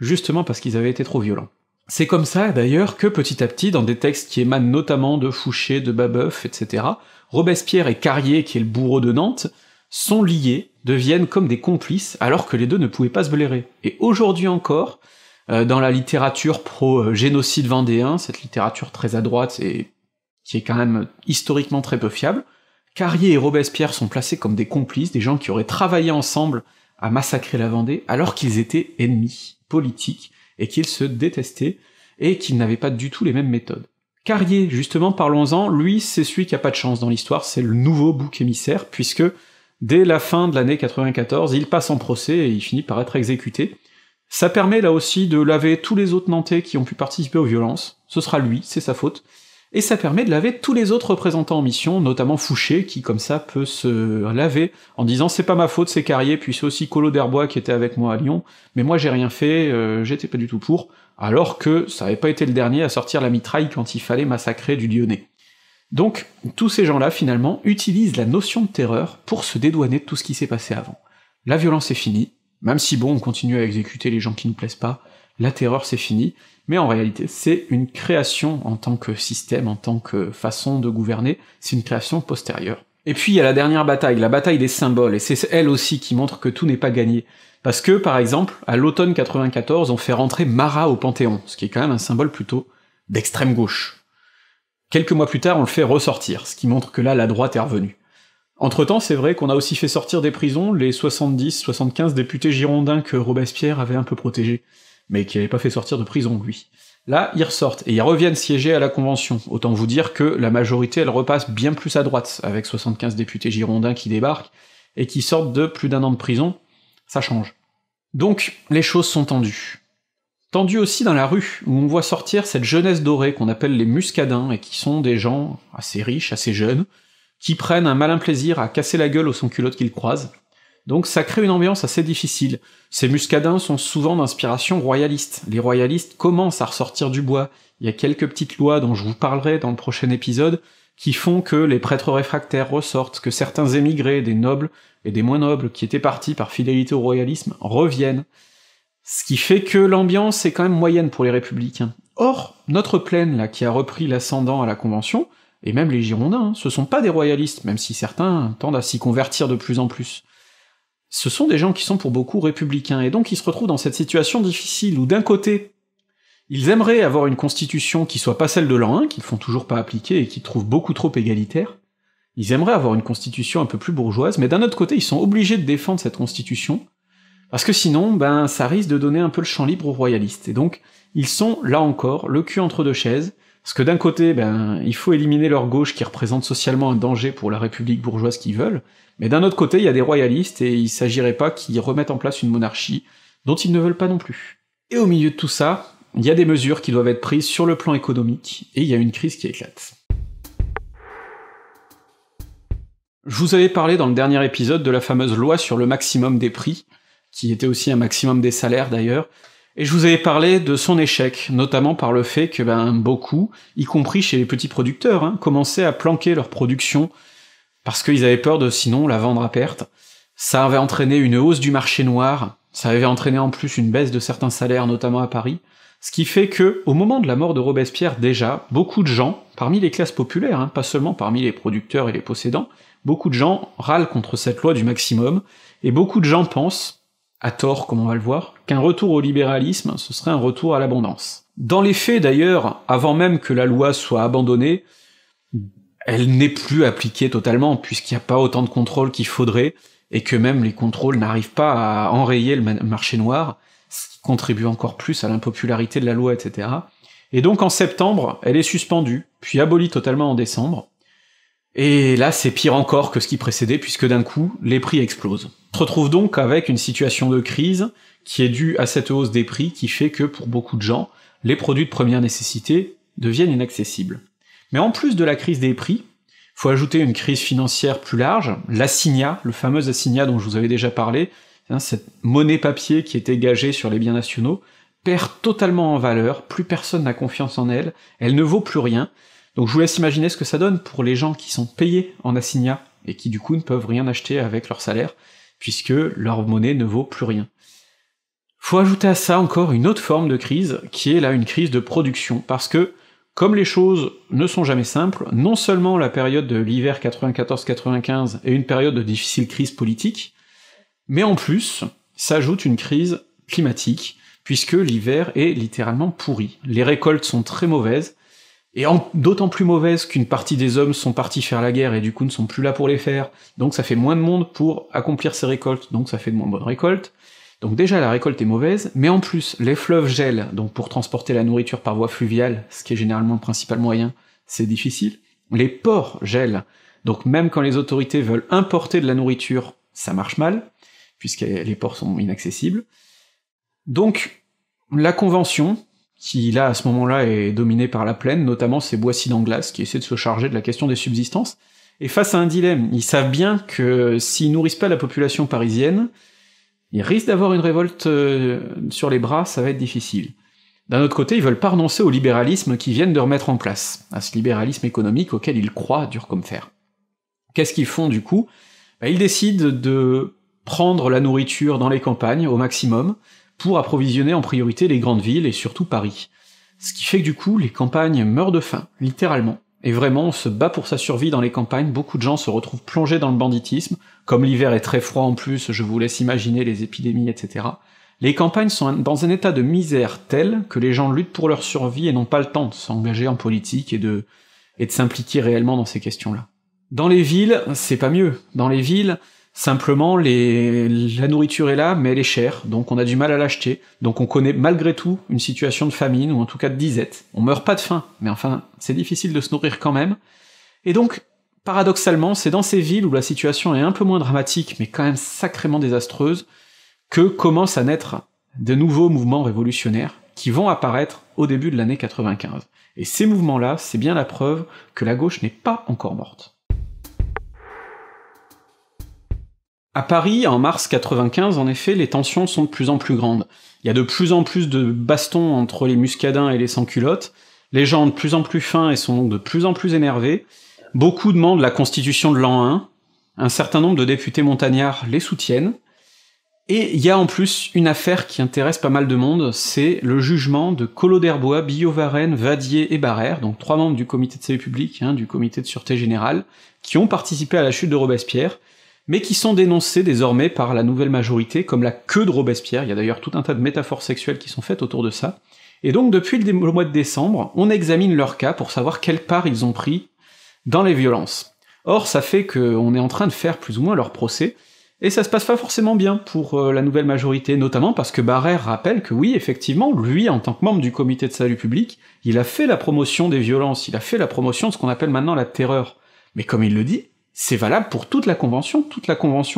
justement parce qu'ils avaient été trop violents. C'est comme ça, d'ailleurs, que petit à petit, dans des textes qui émanent notamment de Fouché, de Babeuf, etc., Robespierre et Carrier, qui est le bourreau de Nantes, sont liés, deviennent comme des complices, alors que les deux ne pouvaient pas se blairer. Et aujourd'hui encore, dans la littérature pro-génocide vendéen, cette littérature très à droite et qui est quand même historiquement très peu fiable, Carrier et Robespierre sont placés comme des complices, des gens qui auraient travaillé ensemble à massacrer la Vendée, alors qu'ils étaient ennemis politiques, et qu'ils se détestaient, et qu'ils n'avaient pas du tout les mêmes méthodes. Carrier, justement, parlons-en, lui, c'est celui qui a pas de chance dans l'histoire, c'est le nouveau bouc émissaire, puisque dès la fin de l'année 94, il passe en procès et il finit par être exécuté. Ça permet là aussi de laver tous les autres Nantais qui ont pu participer aux violences, ce sera lui, c'est sa faute, et ça permet de laver tous les autres représentants en mission, notamment Fouché, qui comme ça peut se laver en disant « c'est pas ma faute, c'est Carrier, puis c'est aussi Collot d'Herbois qui était avec moi à Lyon, mais moi j'ai rien fait, j'étais pas du tout pour », alors que ça avait pas été le dernier à sortir la mitraille quand il fallait massacrer du Lyonnais. Donc tous ces gens-là, finalement, utilisent la notion de terreur pour se dédouaner de tout ce qui s'est passé avant. La violence est finie, même si bon, on continue à exécuter les gens qui nous plaisent pas, la terreur c'est fini, mais en réalité c'est une création en tant que système, en tant que façon de gouverner, c'est une création postérieure. Et puis il y a la dernière bataille, la bataille des symboles, et c'est elle aussi qui montre que tout n'est pas gagné. Parce que, par exemple, à l'automne 94, on fait rentrer Marat au Panthéon, ce qui est quand même un symbole plutôt d'extrême-gauche. Quelques mois plus tard, on le fait ressortir, ce qui montre que là, la droite est revenue. Entre-temps, c'est vrai qu'on a aussi fait sortir des prisons les 70-75 députés girondins que Robespierre avait un peu protégés, mais qui n'avait pas fait sortir de prison, lui. Là, ils ressortent, et ils reviennent siéger à la Convention, autant vous dire que la majorité elle repasse bien plus à droite, avec 75 députés girondins qui débarquent, et qui sortent de plus d'1 an de prison, ça change. Donc, les choses sont tendues. Tendues aussi dans la rue, où on voit sortir cette jeunesse dorée qu'on appelle les muscadins, et qui sont des gens assez riches, assez jeunes, qui prennent un malin plaisir à casser la gueule aux sans-culottes qu'ils croisent, donc ça crée une ambiance assez difficile. Ces muscadins sont souvent d'inspiration royaliste, les royalistes commencent à ressortir du bois, il y a quelques petites lois dont je vous parlerai dans le prochain épisode, qui font que les prêtres réfractaires ressortent, que certains émigrés, des nobles et des moins nobles, qui étaient partis par fidélité au royalisme, reviennent. Ce qui fait que l'ambiance est quand même moyenne pour les républicains. Or, notre plaine là, qui a repris l'ascendant à la Convention, et même les Girondins, hein, ce sont pas des royalistes, même si certains tendent à s'y convertir de plus en plus. Ce sont des gens qui sont pour beaucoup républicains, et donc ils se retrouvent dans cette situation difficile où d'un côté, ils aimeraient avoir une constitution qui soit pas celle de l'an 1, qu'ils font toujours pas appliquer et qu'ils trouvent beaucoup trop égalitaire, ils aimeraient avoir une constitution un peu plus bourgeoise, mais d'un autre côté ils sont obligés de défendre cette constitution, parce que sinon, ben ça risque de donner un peu le champ libre aux royalistes, et donc ils sont, là encore, le cul entre deux chaises, parce que d'un côté, ben, il faut éliminer leur gauche qui représente socialement un danger pour la république bourgeoise qu'ils veulent, mais d'un autre côté, il y a des royalistes, et il s'agirait pas qu'ils remettent en place une monarchie dont ils ne veulent pas non plus. Et au milieu de tout ça, il y a des mesures qui doivent être prises sur le plan économique, et il y a une crise qui éclate. Je vous avais parlé dans le dernier épisode de la fameuse loi sur le maximum des prix, qui était aussi un maximum des salaires d'ailleurs, et je vous avais parlé de son échec, notamment par le fait que beaucoup, y compris chez les petits producteurs, hein, commençaient à planquer leur production parce qu'ils avaient peur de sinon la vendre à perte. Ça avait entraîné une hausse du marché noir, ça avait entraîné en plus une baisse de certains salaires, notamment à Paris, ce qui fait que, au moment de la mort de Robespierre déjà, beaucoup de gens, parmi les classes populaires, hein, pas seulement parmi les producteurs et les possédants, beaucoup de gens râlent contre cette loi du maximum, et beaucoup de gens pensent, à tort comme on va le voir, qu'un retour au libéralisme, ce serait un retour à l'abondance. Dans les faits d'ailleurs, avant même que la loi soit abandonnée, elle n'est plus appliquée totalement, puisqu'il n'y a pas autant de contrôles qu'il faudrait, et que même les contrôles n'arrivent pas à enrayer le marché noir, ce qui contribue encore plus à l'impopularité de la loi, etc. Et donc en septembre, elle est suspendue, puis abolie totalement en décembre, et là c'est pire encore que ce qui précédait, puisque d'un coup, les prix explosent. On se retrouve donc avec une situation de crise qui est due à cette hausse des prix qui fait que, pour beaucoup de gens, les produits de première nécessité deviennent inaccessibles. Mais en plus de la crise des prix, faut ajouter une crise financière plus large, l'assignat, le fameux assignat dont je vous avais déjà parlé, hein, cette monnaie papier qui était gagée sur les biens nationaux, perd totalement en valeur, plus personne n'a confiance en elle, elle ne vaut plus rien, donc je vous laisse imaginer ce que ça donne pour les gens qui sont payés en assignat, et qui du coup ne peuvent rien acheter avec leur salaire, puisque leur monnaie ne vaut plus rien. Faut ajouter à ça encore une autre forme de crise, qui est là une crise de production, parce que comme les choses ne sont jamais simples, non seulement la période de l'hiver 94-95 est une période de difficile crise politique, mais en plus s'ajoute une crise climatique, puisque l'hiver est littéralement pourri. Les récoltes sont très mauvaises, et d'autant plus mauvaises qu'une partie des hommes sont partis faire la guerre et du coup ne sont plus là pour les faire, donc ça fait moins de monde pour accomplir ces récoltes, donc ça fait de moins bonnes récoltes. Donc déjà la récolte est mauvaise, mais en plus les fleuves gèlent, donc pour transporter la nourriture par voie fluviale, ce qui est généralement le principal moyen, c'est difficile. Les ports gèlent, donc même quand les autorités veulent importer de la nourriture, ça marche mal, puisque les ports sont inaccessibles. Donc la Convention, qui là à ce moment-là est dominée par la Plaine, notamment c'est Boissy d'Anglas, qui essaie de se charger de la question des subsistances, est face à un dilemme. Ils savent bien que s'ils nourrissent pas la population parisienne, ils risquent d'avoir une révolte sur les bras, ça va être difficile. D'un autre côté, ils veulent pas renoncer au libéralisme qu'ils viennent de remettre en place, à ce libéralisme économique auquel ils croient dur comme fer. Qu'est-ce qu'ils font du coup? Bah, ils décident de prendre la nourriture dans les campagnes, au maximum, pour approvisionner en priorité les grandes villes, et surtout Paris. Ce qui fait que du coup, les campagnes meurent de faim, littéralement. Et vraiment, on se bat pour sa survie dans les campagnes, beaucoup de gens se retrouvent plongés dans le banditisme, comme l'hiver est très froid en plus, je vous laisse imaginer les épidémies, etc. Les campagnes sont dans un état de misère tel que les gens luttent pour leur survie et n'ont pas le temps de s'engager en politique et de s'impliquer réellement dans ces questions-là. Dans les villes, c'est pas mieux. Dans les villes, simplement, la nourriture est là, mais elle est chère, donc on a du mal à l'acheter, donc on connaît malgré tout une situation de famine, ou en tout cas de disette. On meurt pas de faim, mais enfin, c'est difficile de se nourrir quand même. Et donc, paradoxalement, c'est dans ces villes où la situation est un peu moins dramatique, mais quand même sacrément désastreuse, que commencent à naître de nouveaux mouvements révolutionnaires, qui vont apparaître au début de l'année 95. Et ces mouvements-là, c'est bien la preuve que la gauche n'est pas encore morte. À Paris, en mars 95, en effet, les tensions sont de plus en plus grandes. Il y a de plus en plus de bastons entre les muscadins et les sans-culottes, les gens ont de plus en plus faim et sont donc de plus en plus énervés, beaucoup demandent la constitution de l'an 1, un certain nombre de députés montagnards les soutiennent, et il y a en plus une affaire qui intéresse pas mal de monde, c'est le jugement de Collot d'Herbois, Billot-Varenne, Vadier et Barrère, donc trois membres du comité de salut public, hein, du comité de sûreté générale, qui ont participé à la chute de Robespierre, mais qui sont dénoncés désormais par la nouvelle majorité comme la queue de Robespierre, il y a d'ailleurs tout un tas de métaphores sexuelles qui sont faites autour de ça, et donc depuis le mois de décembre, on examine leur cas pour savoir quelle part ils ont pris dans les violences. Or ça fait qu'on est en train de faire plus ou moins leur procès, et ça se passe pas forcément bien pour la nouvelle majorité, notamment parce que Barrère rappelle que oui, effectivement, lui, en tant que membre du comité de salut public, il a fait la promotion des violences, il a fait la promotion de ce qu'on appelle maintenant la terreur, mais comme il le dit, c'est valable pour toute la Convention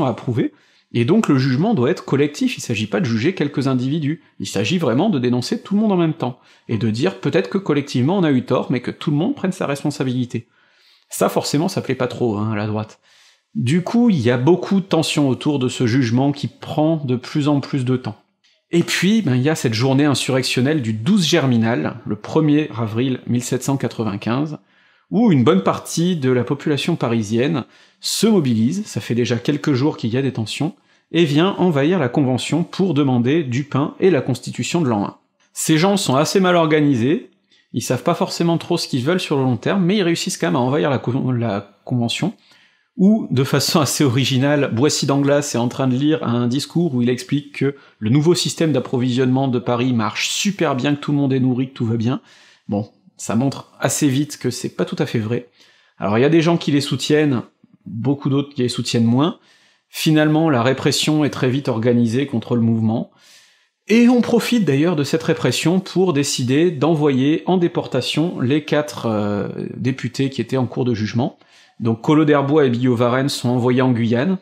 a approuvé, et donc le jugement doit être collectif, il s'agit pas de juger quelques individus, il s'agit vraiment de dénoncer tout le monde en même temps, et de dire peut-être que collectivement on a eu tort, mais que tout le monde prenne sa responsabilité. Ça forcément ça plaît pas trop, hein, à la droite. Du coup, il y a beaucoup de tensions autour de ce jugement qui prend de plus en plus de temps. Et puis, ben, y a cette journée insurrectionnelle du 12 Germinal, le 1er avril 1795, où une bonne partie de la population parisienne se mobilise, ça fait déjà quelques jours qu'il y a des tensions, et vient envahir la Convention pour demander du pain et la Constitution de l'an 1. Ces gens sont assez mal organisés, ils savent pas forcément trop ce qu'ils veulent sur le long terme, mais ils réussissent quand même à envahir la Convention, où, de façon assez originale, Boissy d'Anglas est en train de lire un discours où il explique que le nouveau système d'approvisionnement de Paris marche super bien, que tout le monde est nourri, que tout va bien. Bon, ça montre assez vite que c'est pas tout à fait vrai. Alors il y a des gens qui les soutiennent, beaucoup d'autres qui les soutiennent moins. Finalement, la répression est très vite organisée contre le mouvement, et on profite d'ailleurs de cette répression pour décider d'envoyer en déportation les 4 députés qui étaient en cours de jugement. Donc Collot d'Herbois et Billot Varenne sont envoyés en Guyane.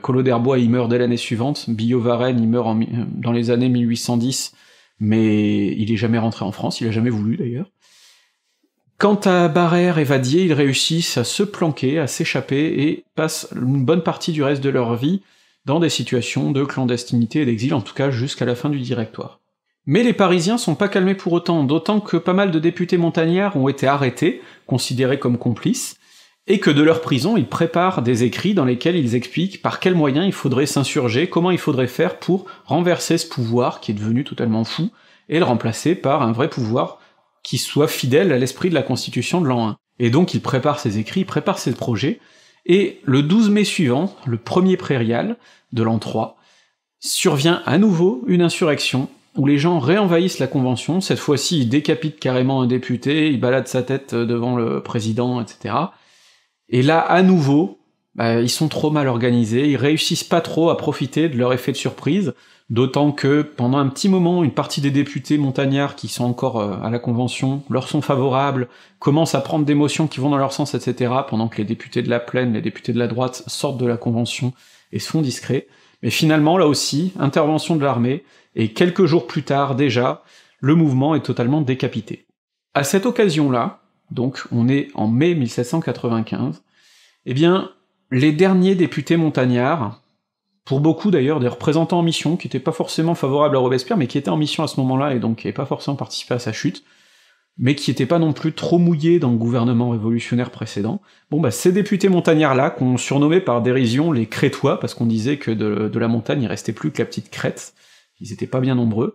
Collot d'Herbois il meurt dès l'année suivante, Billot Varenne il meurt dans les années 1810, mais il est jamais rentré en France, il a jamais voulu d'ailleurs. Quant à Barère et Vadier, ils réussissent à se planquer, à s'échapper, et passent une bonne partie du reste de leur vie dans des situations de clandestinité et d'exil, en tout cas jusqu'à la fin du Directoire. Mais les Parisiens sont pas calmés pour autant, d'autant que pas mal de députés montagnards ont été arrêtés, considérés comme complices, et que de leur prison ils préparent des écrits dans lesquels ils expliquent par quels moyens il faudrait s'insurger, comment il faudrait faire pour renverser ce pouvoir qui est devenu totalement fou, et le remplacer par un vrai pouvoir qui soit fidèle à l'esprit de la Constitution de l'an 1. Et donc il prépare ses écrits, il prépare ses projets, et le 12 mai suivant, le premier prairial de l'an 3, survient à nouveau une insurrection, où les gens réenvahissent la Convention, cette fois-ci ils décapitent carrément un député, ils baladent sa tête devant le président, etc. Et là, à nouveau, ils sont trop mal organisés, ils réussissent pas trop à profiter de leur effet de surprise, d'autant que, pendant un petit moment, une partie des députés montagnards qui sont encore à la Convention leur sont favorables, commencent à prendre des motions qui vont dans leur sens, etc., pendant que les députés de la Plaine, les députés de la droite sortent de la Convention et se font discrets. Mais finalement, là aussi, intervention de l'armée, et quelques jours plus tard, déjà, le mouvement est totalement décapité. À cette occasion-là, donc on est en mai 1795, eh bien, les derniers députés montagnards, pour beaucoup d'ailleurs, des représentants en mission, qui étaient pas forcément favorables à Robespierre, mais qui étaient en mission à ce moment-là, et donc qui n'avaient pas forcément participé à sa chute, mais qui n'étaient pas non plus trop mouillés dans le gouvernement révolutionnaire précédent, bon bah ces députés montagnards-là, qu'on surnommait par dérision les Crétois, parce qu'on disait que de la montagne il restait plus que la petite Crète, ils étaient pas bien nombreux,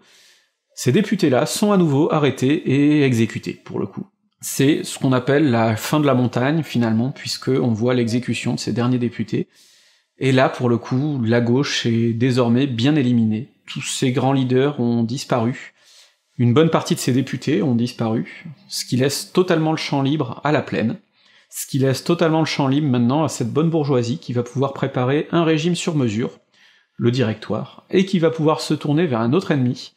ces députés-là sont à nouveau arrêtés et exécutés, pour le coup. C'est ce qu'on appelle la fin de la montagne, finalement, puisqu'on voit l'exécution de ces derniers députés, et là, pour le coup, la gauche est désormais bien éliminée. Tous ces grands leaders ont disparu, une bonne partie de ces députés ont disparu, ce qui laisse totalement le champ libre à la Plaine, ce qui laisse totalement le champ libre maintenant à cette bonne bourgeoisie qui va pouvoir préparer un régime sur mesure, le Directoire, et qui va pouvoir se tourner vers un autre ennemi,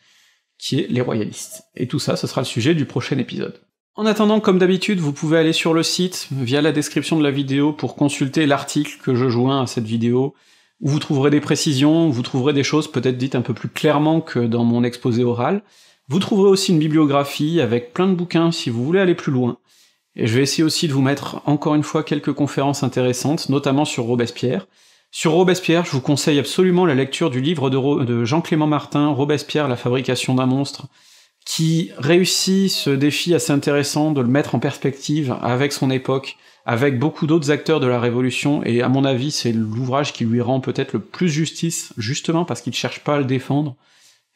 qui est les royalistes. Et tout ça, ce sera le sujet du prochain épisode. En attendant, comme d'habitude, vous pouvez aller sur le site, via la description de la vidéo, pour consulter l'article que je joins à cette vidéo, où vous trouverez des précisions, vous trouverez des choses peut-être dites un peu plus clairement que dans mon exposé oral. Vous trouverez aussi une bibliographie avec plein de bouquins si vous voulez aller plus loin. Et je vais essayer aussi de vous mettre, encore une fois, quelques conférences intéressantes, notamment sur Robespierre. Sur Robespierre, je vous conseille absolument la lecture du livre de Jean-Clément Martin, Robespierre, la fabrication d'un monstre, qui réussit ce défi assez intéressant de le mettre en perspective avec son époque, avec beaucoup d'autres acteurs de la Révolution, et à mon avis c'est l'ouvrage qui lui rend peut-être le plus justice, justement parce qu'il cherche pas à le défendre,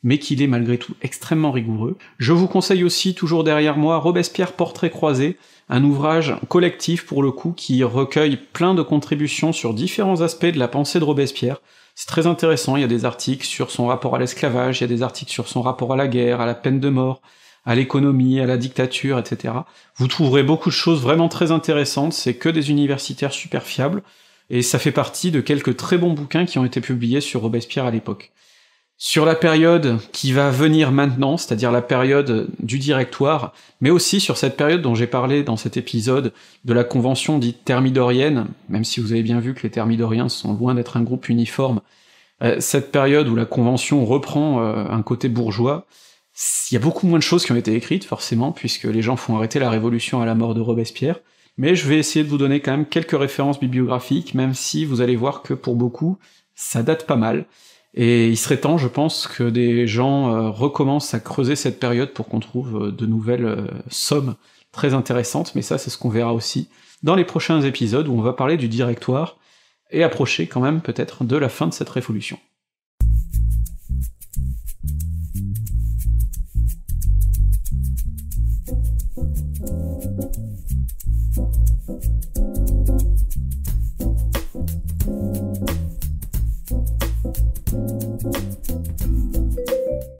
mais qu'il est malgré tout extrêmement rigoureux. Je vous conseille aussi, toujours derrière moi, Robespierre Portrait croisé, un ouvrage collectif pour le coup, qui recueille plein de contributions sur différents aspects de la pensée de Robespierre. C'est très intéressant, il y a des articles sur son rapport à l'esclavage, il y a des articles sur son rapport à la guerre, à la peine de mort, à l'économie, à la dictature, etc. Vous trouverez beaucoup de choses vraiment très intéressantes, c'est que des universitaires super fiables, et ça fait partie de quelques très bons bouquins qui ont été publiés sur Robespierre à l'époque. Sur la période qui va venir maintenant, c'est-à-dire la période du Directoire, mais aussi sur cette période dont j'ai parlé dans cet épisode de la Convention dite thermidorienne, même si vous avez bien vu que les thermidoriens sont loin d'être un groupe uniforme, cette période où la Convention reprend un côté bourgeois, il y a beaucoup moins de choses qui ont été écrites, forcément, puisque les gens font arrêter la Révolution à la mort de Robespierre, mais je vais essayer de vous donner quand même quelques références bibliographiques, même si vous allez voir que pour beaucoup, ça date pas mal. Et il serait temps, je pense, que des gens recommencent à creuser cette période pour qu'on trouve de nouvelles sommes très intéressante, mais ça c'est ce qu'on verra aussi dans les prochains épisodes où on va parler du Directoire et approcher quand même peut-être de la fin de cette révolution.